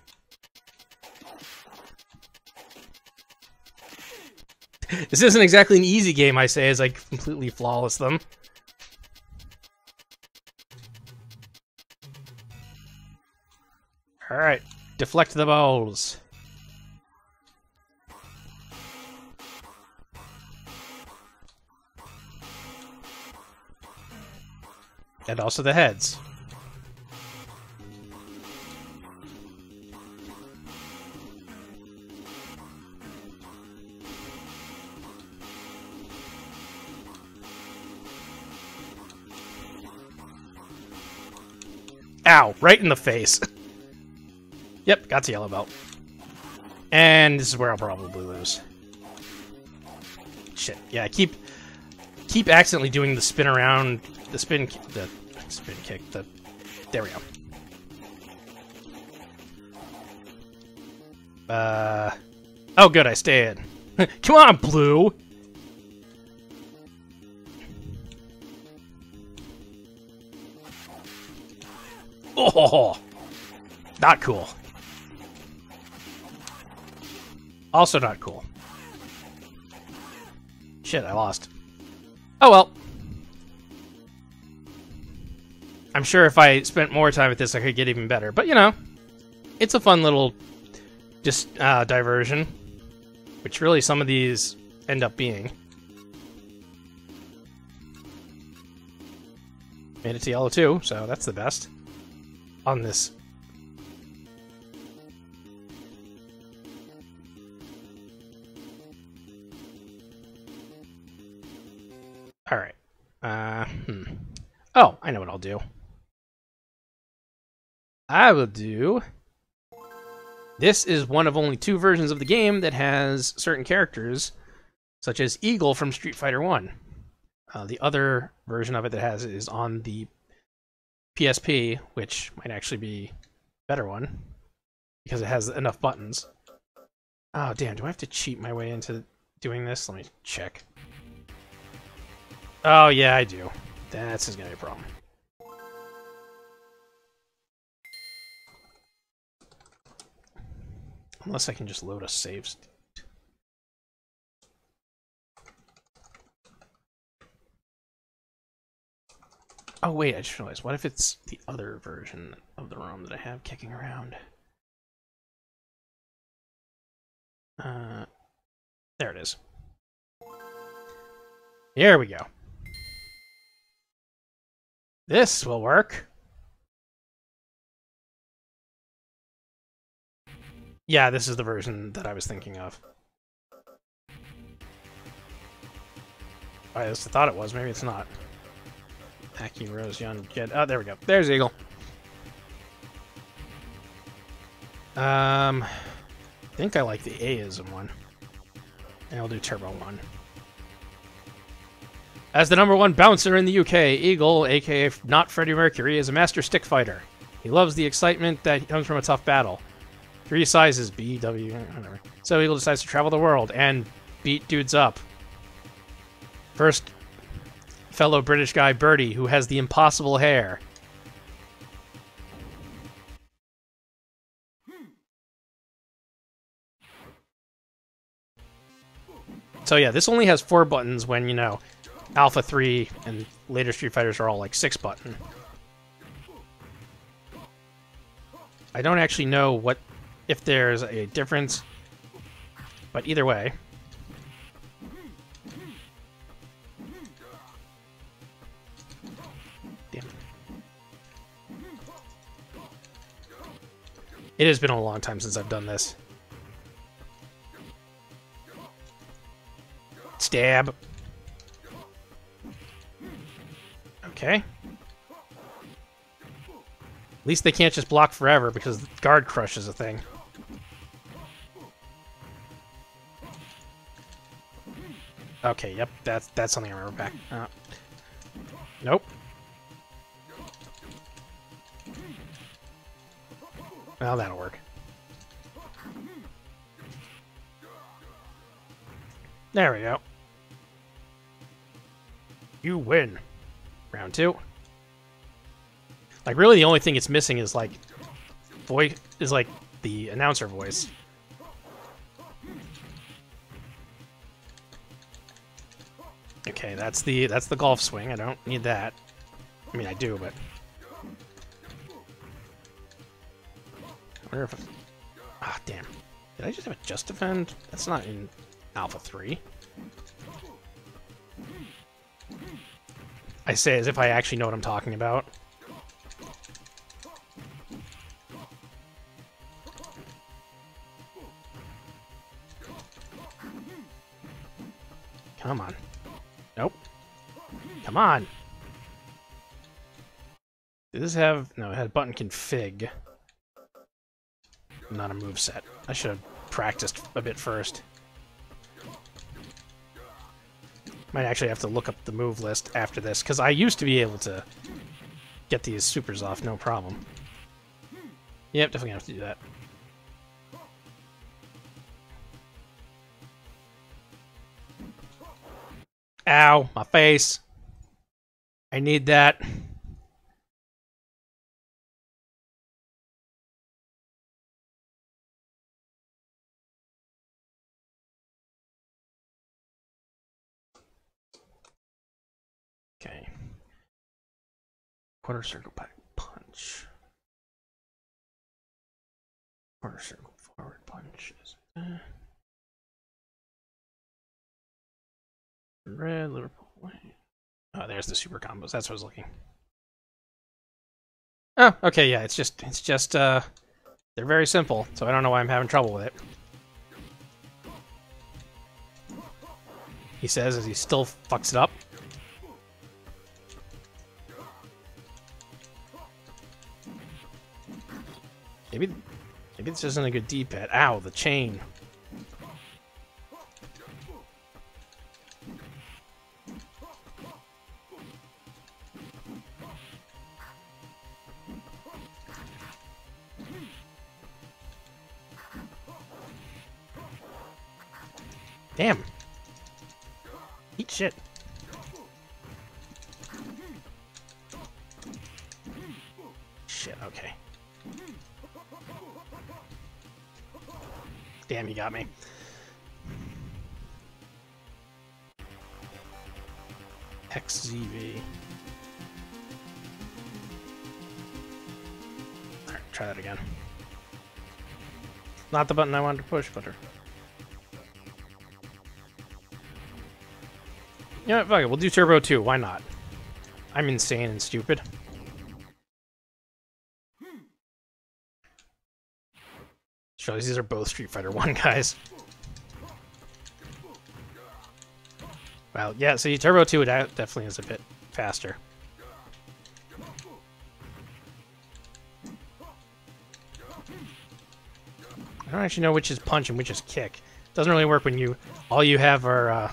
This isn't exactly an easy game, I say, as I completely flawless them. Alright, deflect the balls. And also the heads. Ow, right in the face. Yep, got the yellow belt. And this is where I'll probably lose. Shit, yeah, I keep accidentally doing the spin around, the spin kick, there we go. Oh good, I stay in. Come on, blue! Oh! Not cool. Also not cool. Shit, I lost. Oh well. I'm sure if I spent more time at this, I could get even better. But, you know, it's a fun little just diversion, which really some of these end up being. Made it to yellow, too, so that's the best on this. All right. Oh, I know what I'll do. I will do... This is one of only 2 versions of the game that has certain characters, such as Eagle from Street Fighter I. The other version of it that has it is on the PSP, which might actually be a better one, because it has enough buttons. Oh, damn, do I have to cheat my way into doing this? Let me check. Oh, yeah, I do. That's just gonna be a problem. Unless I can just load a save state. Oh wait, I just realized, what if it's the other version of the ROM that I have kicking around? There it is. Here we go. This will work. Yeah, this is the version that I was thinking of. I just thought it was. Maybe it's not. Haki, Rose, Young, Jed. Oh, there we go. There's Eagle. I think I like the Aism one. And I'll do Turbo 1. As the #1 bouncer in the UK, Eagle, aka not Freddie Mercury, is a master stick fighter. He loves the excitement that comes from a tough battle. 3 sizes, B, W, whatever. So Eagle decides to travel the world and beat dudes up. First, fellow British guy Bertie, who has the impossible hair. So yeah, this only has 4 buttons when, you know, Alpha 3 and later Street Fighters are all like 6 button. I don't actually know what, if there's a difference, but either way. Damn. It has been a long time since I've done this. Stab. Okay. At least they can't just block forever because the guard crush is a thing. Okay, yep, that's something I remember back. Nope. Well, that'll work. There we go. You win. Round 2. Like, really the only thing it's missing is, like, voice is, like, the announcer voice. Okay, that's the golf swing. I don't need that. I mean, I do, but... I wonder if... Ah, damn. Did I just have a Just Defend? That's not in Alpha 3. I say as if I actually know what I'm talking about. Come on. Nope. Come on! Does this have... No, it had button config. Not a moveset. I should have practiced a bit first. Might actually have to look up the move list after this, because I used to be able to get these supers off, no problem. Yep, definitely gonna have to do that. Ow, my face. I need that. Okay. Quarter circle back punch. Quarter circle forward punch is there. Red, Liverpool, white. Oh, there's the super combos. That's what I was looking. Oh, okay, yeah, it's just they're very simple, so I don't know why I'm having trouble with it. He says as he still fucks it up. Maybe this isn't a good D-pad. Ow, the chain. Damn. Eat shit. Shit, okay. Damn, you got me. XZV. Alright, try that again. Not the button I wanted to push, butter. You know what, fuck it, we'll do Turbo 2, why not? I'm insane and stupid. Shows these are both Street Fighter 1 guys. Wow, yeah, see, Turbo 2 definitely is a bit faster. I don't actually know which is punch and which is kick. It doesn't really work when you... all you have are...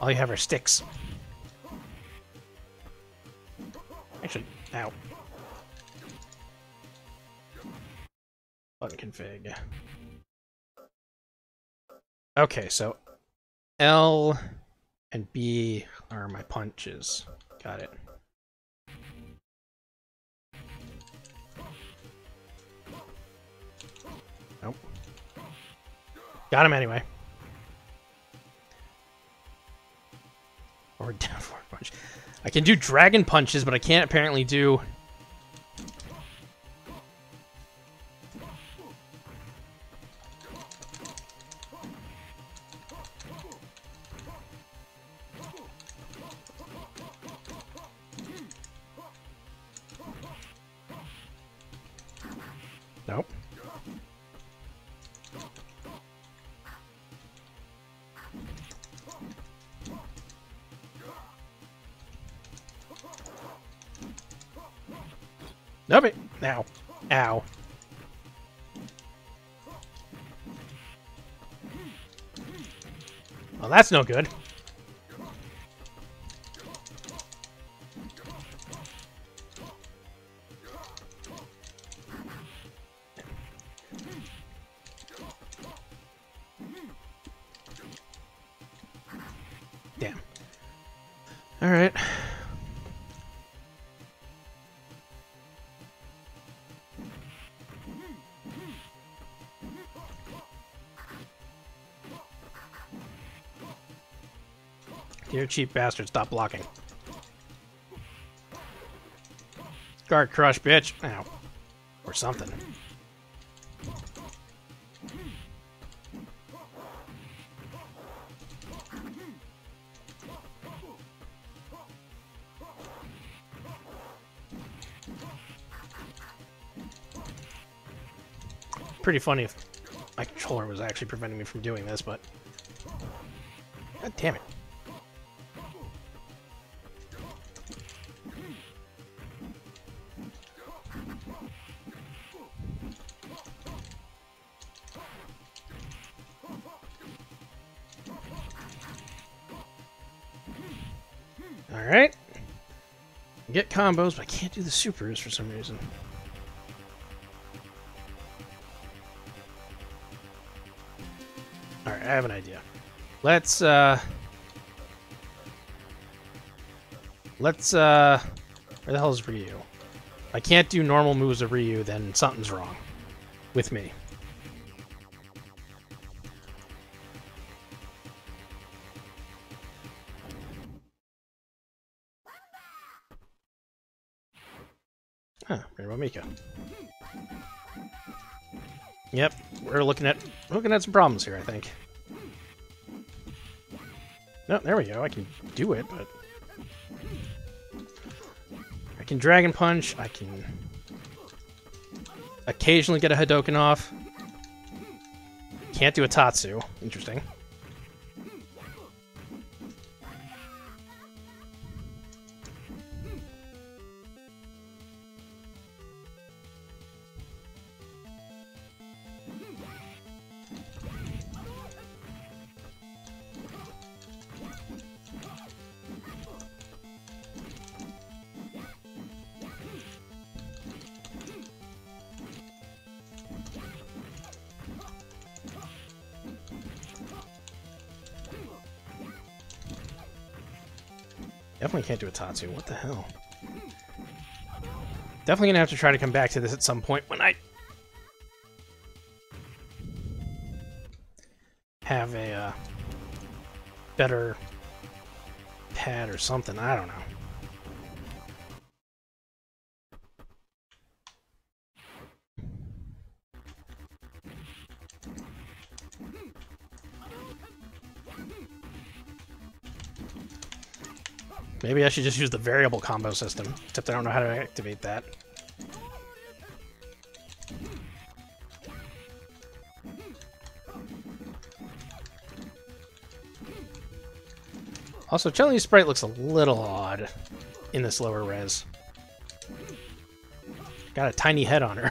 all you have are sticks. Actually, ow. Button config. Okay, so L and B are my punches. Got it. Nope. Got him anyway. Or down forward punch. I can do dragon punches, but I can't apparently do... Nope. Nope it. Ow. Ow. Well, that's no good. You cheap bastard, stop blocking. Guard crush, bitch. Ow. Or something. Pretty funny if my controller was actually preventing me from doing this, but... God damn it. Alright. Get combos, but I can't do the supers for some reason. Alright, I have an idea. Let's where the hell is Ryu? If I can't do normal moves of Ryu, then something's wrong with me. Mika. Yep, we're looking at some problems here, I think. No, there we go. I can do it, but I can dragon punch. I can occasionally get a Hadouken off. Can't do a Tatsu. Interesting. Definitely can't do a Tatsu. What the hell? Definitely gonna have to try to come back to this at some point when I have a better pad or something. I don't know. Maybe I should just use the variable combo system, except I don't know how to activate that. Also, Chun-Li's sprite looks a little odd in this lower res. Got a tiny head on her.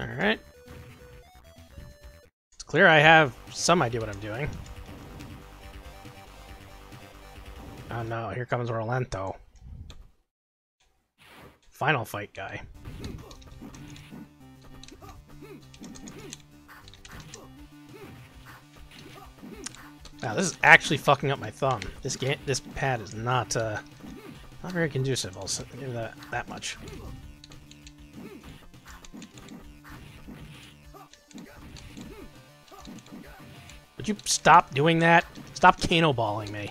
Alright. It's clear I have some idea what I'm doing. Oh no, here comes Rolento. Final fight guy. Wow, this is actually fucking up my thumb. This pad is not very conducive, I'll give that much. Would you stop doing that? Stop Kano balling me.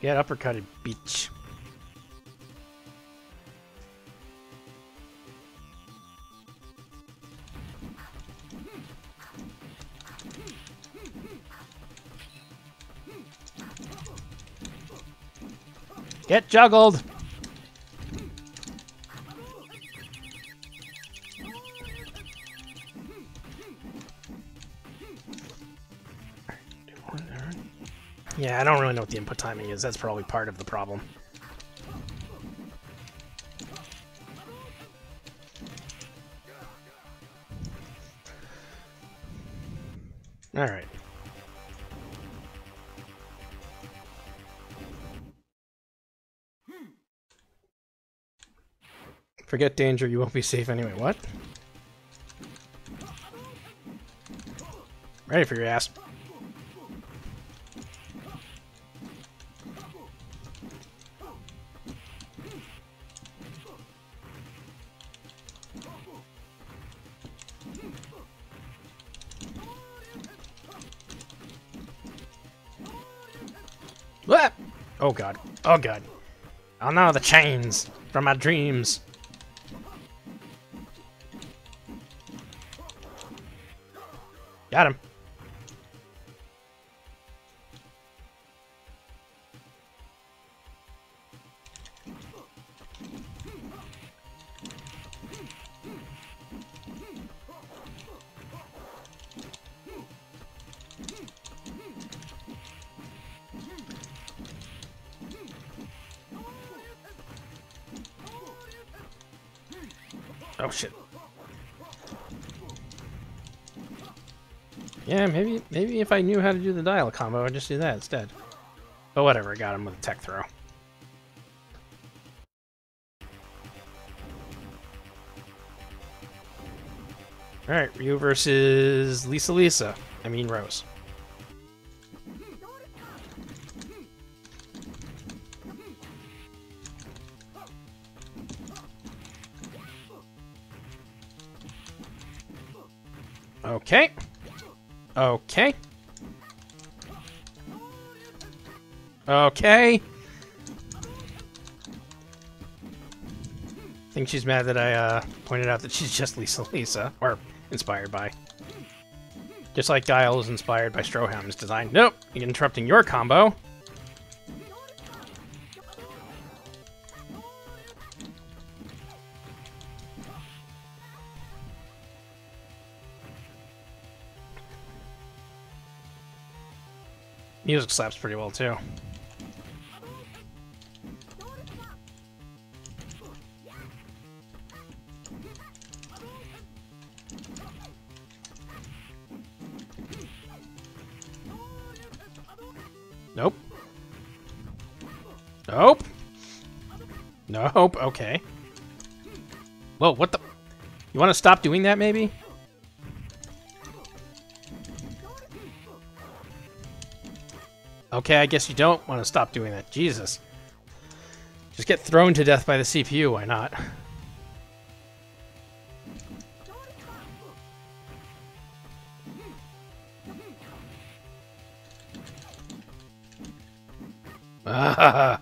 Get uppercutted, bitch. Get juggled! Yeah, I don't really know what the input timing is. That's probably part of the problem. Alright. Forget danger, you won't be safe anyway. What? Ready for your ass. What? Oh god. Oh god. Oh no, the chains from my dreams. Got him. Oh shit. Yeah, maybe if I knew how to do the dial combo, I'd just do that instead. But whatever, I got him with a tech throw. Alright, Ryu versus Lisa Lisa. I mean Rose. Okay. Okay. Okay. I think she's mad that I pointed out that she's just Lisa Lisa, or inspired by. Just like Guile is inspired by Stroheim's design. Nope, you're interrupting your combo. Music slaps pretty well too. Nope. Nope. Nope. Okay. Whoa, what the? You want to stop doing that, maybe? Okay, I guess you don't want to stop doing that. Jesus. Just get thrown to death by the CPU, why not? Ah.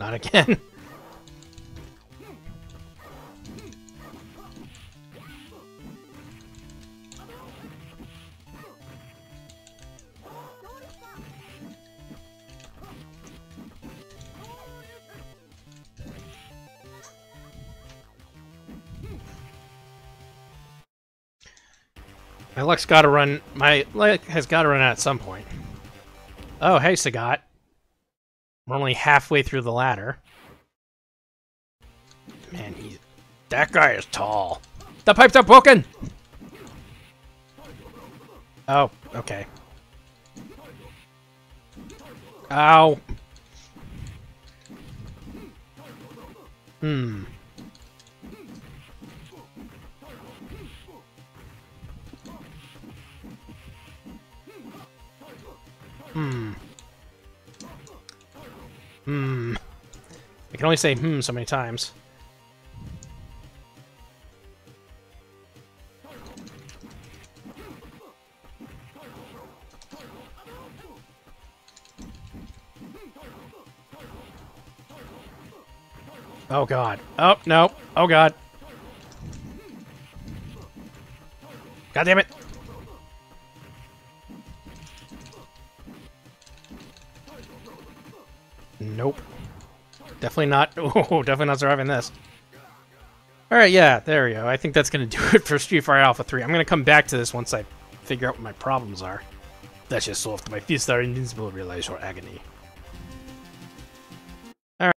Not again. My luck's got to run. My luck has got to run out at some point. Oh, hey, Sagat. We're only halfway through the ladder. Man, that guy is tall. The pipes are broken. Oh, okay. Ow. Hmm. Hmm. Hmm. I can only say hmm so many times. Oh god. Oh no. Oh god. God damn it. Nope. Definitely not. Oh, definitely not surviving this. Alright, yeah, there we go. I think that's going to do it for Street Fighter Alpha 3. I'm going to come back to this once I figure out what my problems are. That just solved my feast, our invincible realize your agony.